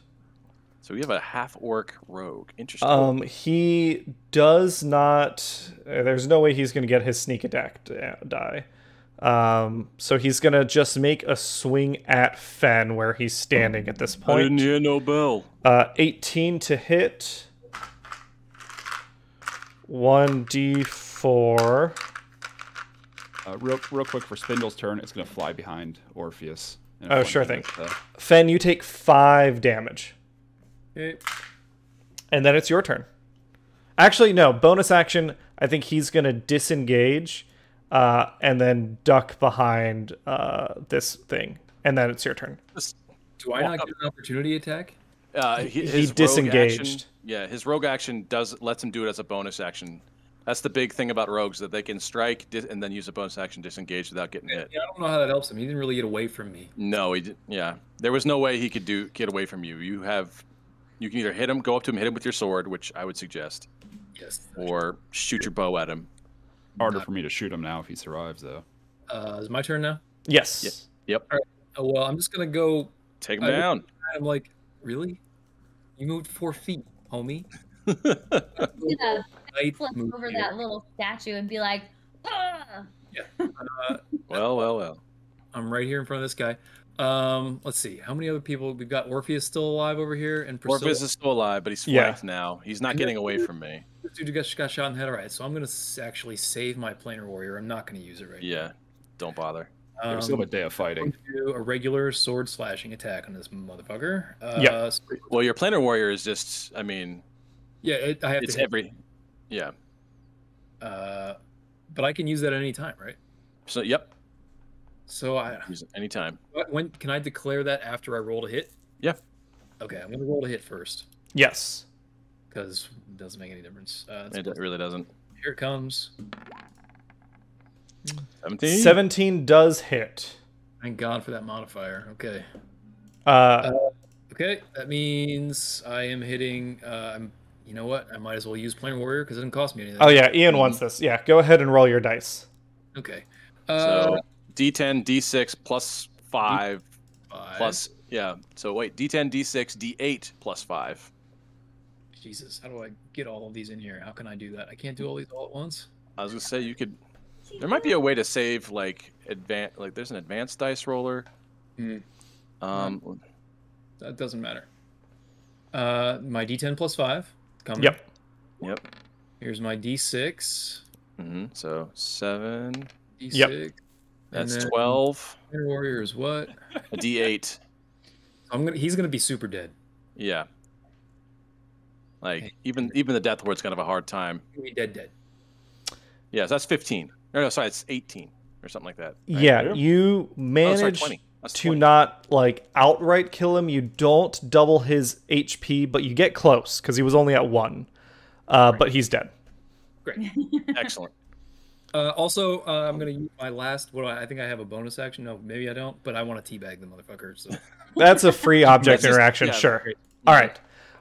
So we have a half orc rogue. Interesting. Um, he does not. Uh, there's no way he's going to get his sneak attack to die. Um, so he's going to just make a swing at Fen where he's standing at this point. I didn't hear no bell. Uh, eighteen to hit. one d four. Uh, real, real quick for Spindle's turn, it's going to fly behind Orpheus. Oh, sure thing. It, uh... Fen, you take five damage. Okay. And then it's your turn. Actually, no. Bonus action, I think he's going to disengage uh, and then duck behind uh, this thing. And then it's your turn. Do I not get an opportunity attack? Uh, he, he disengaged. Action, yeah, his rogue action does lets him do it as a bonus action. That's the big thing about rogues, that they can strike dis and then use a bonus action disengage without getting hit. Yeah, I don't know how that helps him. He didn't really get away from me. No, he did. Yeah, there was no way he could do get away from you. You have, you can either hit him, go up to him, hit him with your sword, which I would suggest. Yes. Or shoot your bow at him. Harder for me to shoot him now if he survives, though. Uh, is it my turn now? Yes. yes. Yep. All right. Oh, well, I'm just gonna go take him uh, down. I'm like, really? You moved four feet, homie. Flip over that little statue and be like, ah! Yeah. Uh, well, well, well. I'm right here in front of this guy. Um, let's see. How many other people? We've got Orpheus still alive over here. And Priscilla. Orpheus is still alive, but he's flanked yeah. now. He's not and getting away dude, from me. This dude got shot in the head. All right, so I'm going to actually save my Planar Warrior. I'm not going to use it right yeah. now. Yeah, don't bother. Um, There's still a day of fighting. Do a regular sword slashing attack on this motherfucker. Uh, yeah. So well, your Planar Warrior is just, I mean... Yeah, it, I have it's to hit every... Him. Yeah. Uh, but I can use that at any time, right? So, yep. So I... Use it any time. When, can I declare that after I roll to hit? Yeah. Okay, I'm going to roll to hit first. Yes. Because it doesn't make any difference. Uh, it cool. really doesn't. Here it comes. seventeen? seventeen does hit. Thank God for that modifier. Okay. Uh, uh, okay, that means I am hitting... Uh, I'm, you know what? I might as well use Planar Warrior because it didn't cost me anything. Oh, yeah. Ian wants this. Yeah, go ahead and roll your dice. Okay. Uh, so D ten, D six, plus five, five, plus... Yeah, so wait. D ten, D six, D eight, plus five. Jesus, how do I get all of these in here? How can I do that? I can't do all these all at once. I was gonna say you could. There might be a way to save like advanced. Like there's an advanced dice roller. Mm. Um, that doesn't matter. Uh, my D ten plus five. Coming. Yep. Yep. Here's my D six. Mm-hmm. So seven. D six. Yep. That's twelve. Warrior is what? A D eight. I'm gonna. He's gonna be super dead. Yeah. Like hey, even even the Death Ward's kind of a hard time. Dead, dead. Yeah, so that's fifteen. No, no, sorry, it's eighteen or something like that. Right? Yeah, you manage oh, to twenty. Not like outright kill him. You don't double his H P, but you get close because he was only at one. Uh, but he's dead. Great, excellent. Uh, also, uh, I'm gonna use my last. What do I, I think I have a bonus action? No, maybe I don't. But I want to teabag the motherfucker. So that's a free object interaction. Yeah, sure. All right.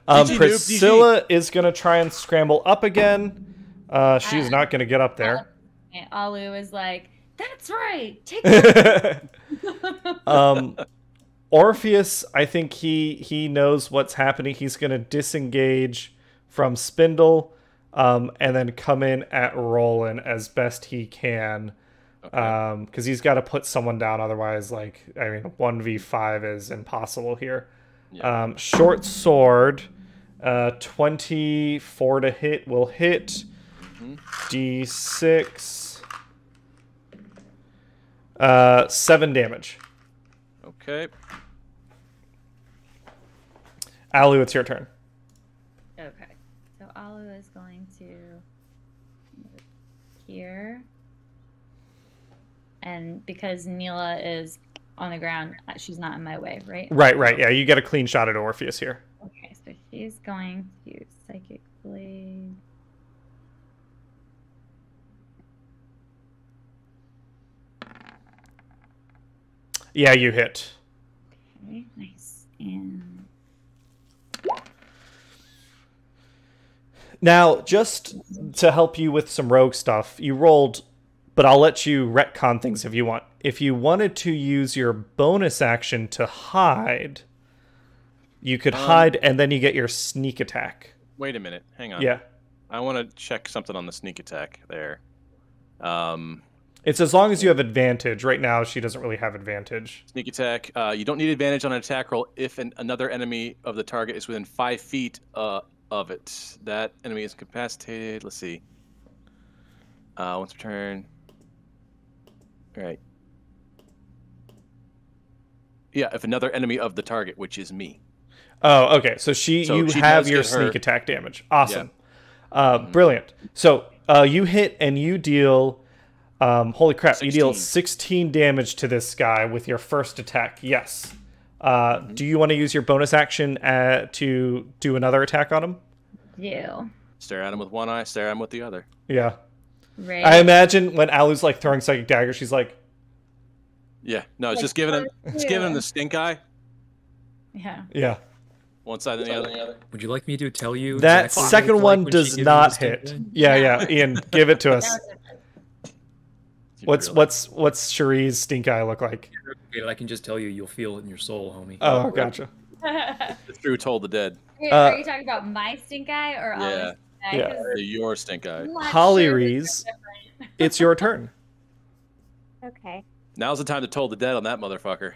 Um, D G Priscilla noob, is going to try and scramble up again. Uh, she's uh, not going to get up there. Alu is like, that's right. Take it. um, Orpheus, I think he, he knows what's happening. He's going to disengage from Spindle um, and then come in at Roland as best he can. Because okay. um, he's got to put someone down. Otherwise, like, I mean, one v five is impossible here. Yeah. Um, short sword. Uh, twenty-four to hit will hit. Mm-hmm. D six. Uh, seven damage. Okay. Alu, it's your turn. Okay. So Alu is going to move here. And because Neela is on the ground, she's not in my way, right? Right, right. Yeah, you get a clean shot at Orpheus here. Okay, so she's going to Psychic Blade. Yeah, you hit. Okay, nice. And now, just to help you with some rogue stuff, you rolled, but I'll let you retcon things if you want. If you wanted to use your bonus action to hide, you could um, hide, and then you get your sneak attack. Wait a minute. Hang on. Yeah. I want to check something on the sneak attack there. Um, it's as long as you have advantage. Right now, she doesn't really have advantage. Sneak attack. Uh, you don't need advantage on an attack roll if an, another enemy of the target is within five feet uh, of it. That enemy is incapacitated. Let's see. Uh, once per turn. All right. Yeah, if another enemy of the target, which is me. Oh, okay. So she, so you she have your sneak her. attack damage. Awesome. Yeah. Uh, mm-hmm. Brilliant. So uh, you hit and you deal, um, holy crap, sixteen. You deal sixteen damage to this guy with your first attack. Yes. Uh, mm-hmm. Do you want to use your bonus action uh, to do another attack on him? Yeah. Stare at him with one eye, stare at him with the other. Yeah. Right. I imagine when Alu's like throwing Psychic Dagger, she's like, yeah, no, it's like, just giving him, it's giving him the stink eye. Yeah. Yeah. One side and the other. Would you like me to tell you that exactly second one like does not hit? Eye? Yeah, yeah. Ian, give it to us. What's what's what's Cherie's stink eye look like? I can just tell you, you'll feel it in your soul, homie. Oh, gotcha. It's true. Told the dead. Wait, uh, are you talking about my stink eye or yeah, Ali's stink eye? Yeah, your stink eye. Holly Rees, it's your turn. Okay. Now's the time to toll the dead on that motherfucker.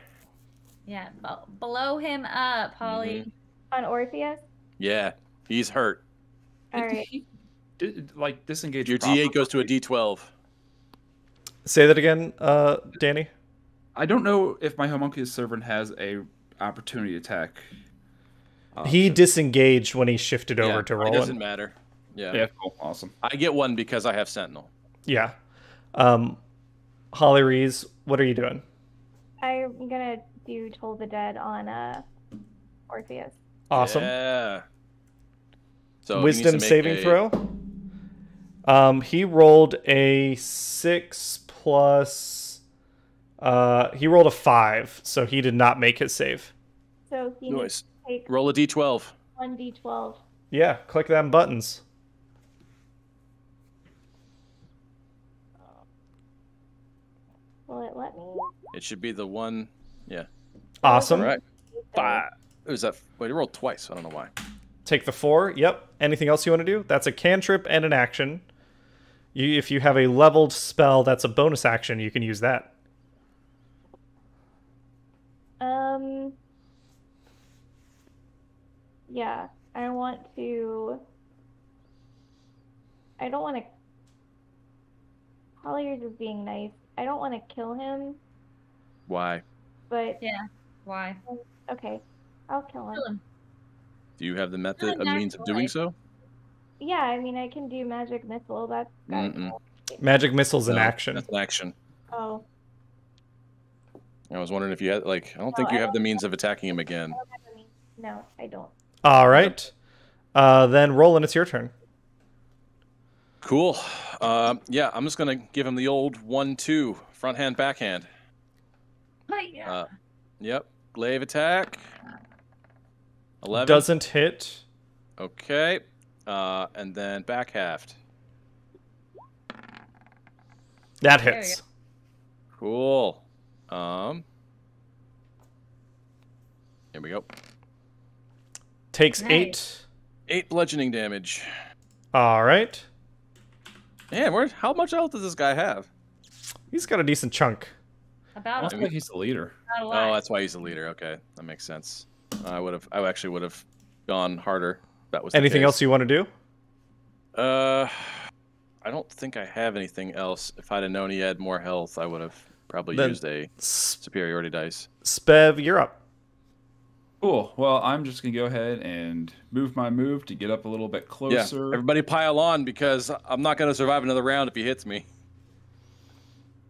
Yeah, blow him up, Holly. Mm-hmm. On Orpheus? Yeah, he's hurt. All right. Like, disengage. Your properly. D eight goes to a D twelve. Say that again, uh, Danny. I don't know if my homunculus servant has a opportunity attack. Uh, he so. disengaged when he shifted yeah, over to Roland. It doesn't matter. Yeah. Yeah, cool. Awesome. I get one because I have Sentinel. Yeah. Um... Holly Rees, what are you doing? I'm gonna do Toll the Dead on uh, Orpheus. Awesome. Yeah. So Wisdom saving a... throw. Um, he rolled a six plus. Uh, he rolled a five, so he did not make his save. So he nice. Needs to take roll a d twelve. One d twelve. Yeah, click them buttons. Will it let me? It should be the one, yeah. Awesome. All right. Five. It was that. Wait, it rolled twice. I don't know why. Take the four. Yep. Anything else you want to do? That's a cantrip and an action. You, if you have a leveled spell, that's a bonus action. You can use that. Um. Yeah, I want to. I don't want to. Holly Rees is being nice. I don't want to kill him. Why? But yeah, why? Okay, I'll kill him. Kill him. Do you have the method, a means of doing so? Yeah, I mean, I can do magic missile. That's mm-mm. Magic missile's an no, action. That's an action. Oh. I was wondering if you had, like, I don't no, think you I have the means have... of attacking him again. I don't have means. No, I don't. All right. Yep. Uh, then, Roland, it's your turn. Cool. Uh, yeah, I'm just going to give him the old one two, front hand, backhand. Right, yeah. Uh, yep. Glaive attack. eleven. Doesn't hit. Okay. Uh, and then back halved. That hits. Cool. Um, here we go. Takes nice. eight. Eight bludgeoning damage. All right. Man, where, how much health does this guy have? He's got a decent chunk. About that's why he's the leader. Oh, that's why he's the leader. Okay, that makes sense. I would have. I actually would have gone harder. If that was anything else you want to do? Uh, I don't think I have anything else. If I'd have known he had more health, I would have probably then used a superiority dice. Spev, you're up. Cool. Well, I'm just going to go ahead and move my move to get up a little bit closer. Yeah, everybody pile on because I'm not going to survive another round if he hits me.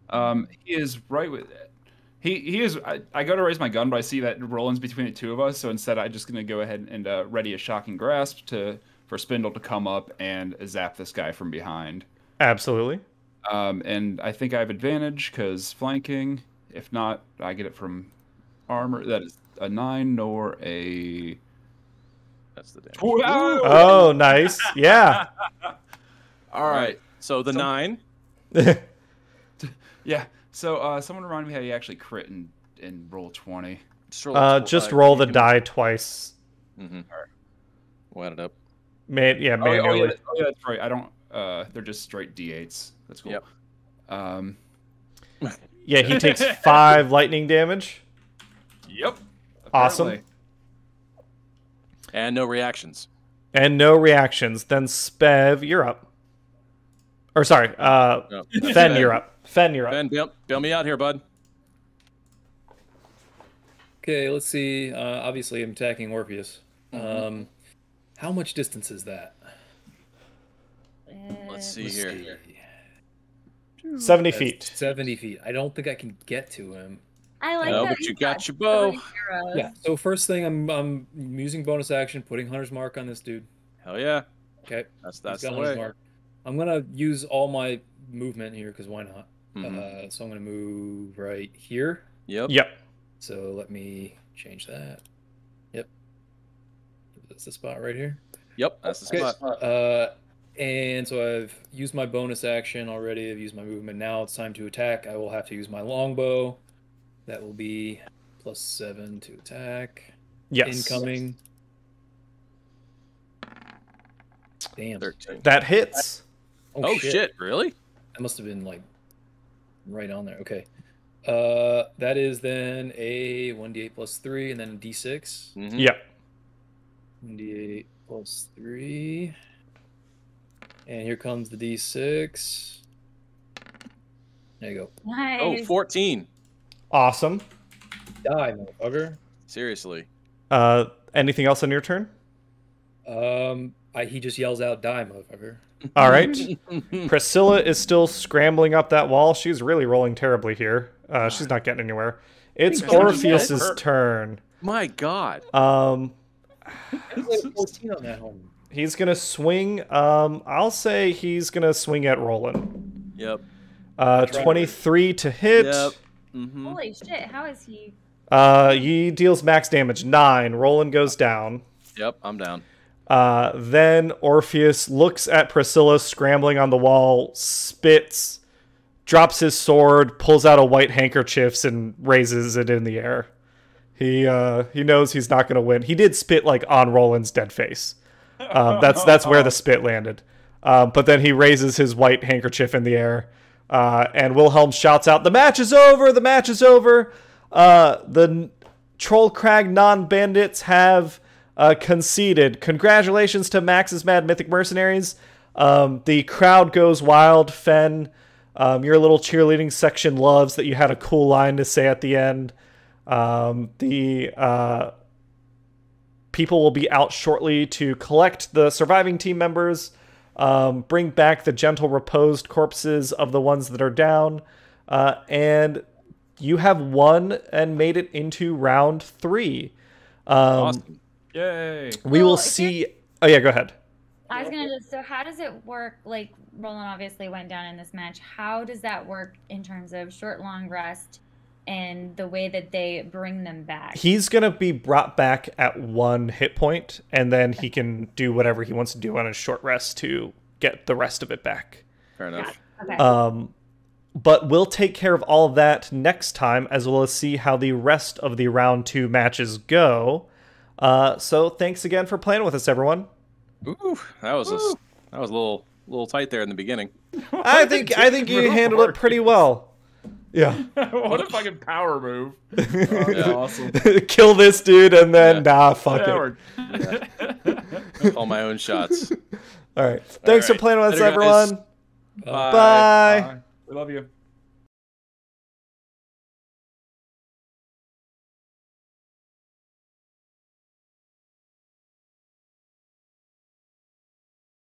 Um, he is right with it. He, he is... I, I go to raise my gun, but I see that Roland's between the two of us, so instead I'm just going to go ahead and uh, ready a shocking grasp to for Spindle to come up and zap this guy from behind. Absolutely. Um, and I think I have advantage because flanking. If not, I get it from armor. That is... a nine nor a that's the damage. Oh, nice. Yeah. All right. So the so, nine. Yeah. So uh, someone reminded me how you actually crit and and roll twenty. Just roll, uh, just roll the die twice. Mm-hmm. All right. We'll add it up. Man, yeah, man. Oh, oh, yeah, oh yeah, that's right. I don't. Uh, they're just straight d eights. That's cool. Yep. Um. Yeah, he takes five lightning damage. Yep. Apparently. Awesome. And no reactions. And no reactions. Then Spev, you're up. Or sorry, uh, no, Fen, Fen, you're up. Fen, you're up. Fen, bail, bail me out here, bud. Okay, let's see. Uh, obviously, I'm attacking Orpheus. Mm-hmm. Um, how much distance is that? Let's see let's here. See. seventy That's feet. seventy feet. I don't think I can get to him. I like no, that. But you got your bow. Yeah. So first thing, I'm I'm using bonus action, putting Hunter's Mark on this dude. Hell yeah. Okay. That's that's the way. Mark. I'm gonna use all my movement here because why not? Mm-hmm. Uh, so I'm gonna move right here. Yep. Yep. So let me change that. Yep. That's the spot right here. Yep. That's the okay. spot. Uh, and so I've used my bonus action already. I've used my movement. Now it's time to attack. I will have to use my longbow. That will be plus seven to attack. Yes. Incoming. Damn. thirteen. That hits. Oh, oh shit. shit, really? That must have been like right on there. Okay. Uh, that is then a one d eight plus three and then a d six. Mm-hmm. Yep. one d eight plus three. And here comes the d six. There you go. Nice. Oh, fourteen. Awesome. Die, motherfucker. Seriously. Uh, anything else on your turn? Um, I, he just yells out, "Die, motherfucker!" All right. Priscilla is still scrambling up that wall. She's really rolling terribly here. Uh, she's not getting anywhere. It's Orpheus's turn. My God. Um, fourteen on that home. He's gonna swing. Um, I'll say he's gonna swing at Roland. Yep. Uh, twenty-three to hit. Yep. Mm-hmm. Holy shit, how is he? Uh, he deals max damage, nine. Roland goes down. Yep, I'm down. Uh, then Orpheus looks at Priscilla scrambling on the wall, spits, drops his sword, pulls out a white handkerchief, and raises it in the air. He, uh, he knows he's not going to win. He did spit, like, on Roland's dead face. Um, that's that's where the spit landed. Uh, but then he raises his white handkerchief in the air, uh, and Wilhelm shouts out, "The match is over! The match is over!" Uh, the Trollcrag non-bandits have uh, conceded. Congratulations to Max's Mad Mythic Mercenaries. Um, the crowd goes wild. Fen, um, your little cheerleading section loves that you had a cool line to say at the end. Um, the uh, people will be out shortly to collect the surviving team members, um, bring back the gentle reposed corpses of the ones that are down, uh, and you have won and made it into round three. Um, awesome. Yay. We well, will see. Oh, yeah, go ahead. I was going to just, so how does it work? Like, Roland obviously went down in this match. How does that work in terms of short, long rest and the way that they bring them back? He's going to be brought back at one hit point, and then he can do whatever he wants to do on his short rest to get the rest of it back. Fair enough. Okay. Um, but we'll take care of all of that next time, as well as see how the rest of the round two matches go. Uh, so thanks again for playing with us, everyone. Ooh, that was a, Ooh. that was a little little tight there in the beginning. I think I think you handled it pretty well. Yeah. What a fucking power move! Oh, yeah, awesome. Kill this dude and then yeah. nah, fuck yeah, it. Yeah. All my own shots. All right. Thanks All right. for playing with us, everyone. Bye. Bye. Bye. We love you.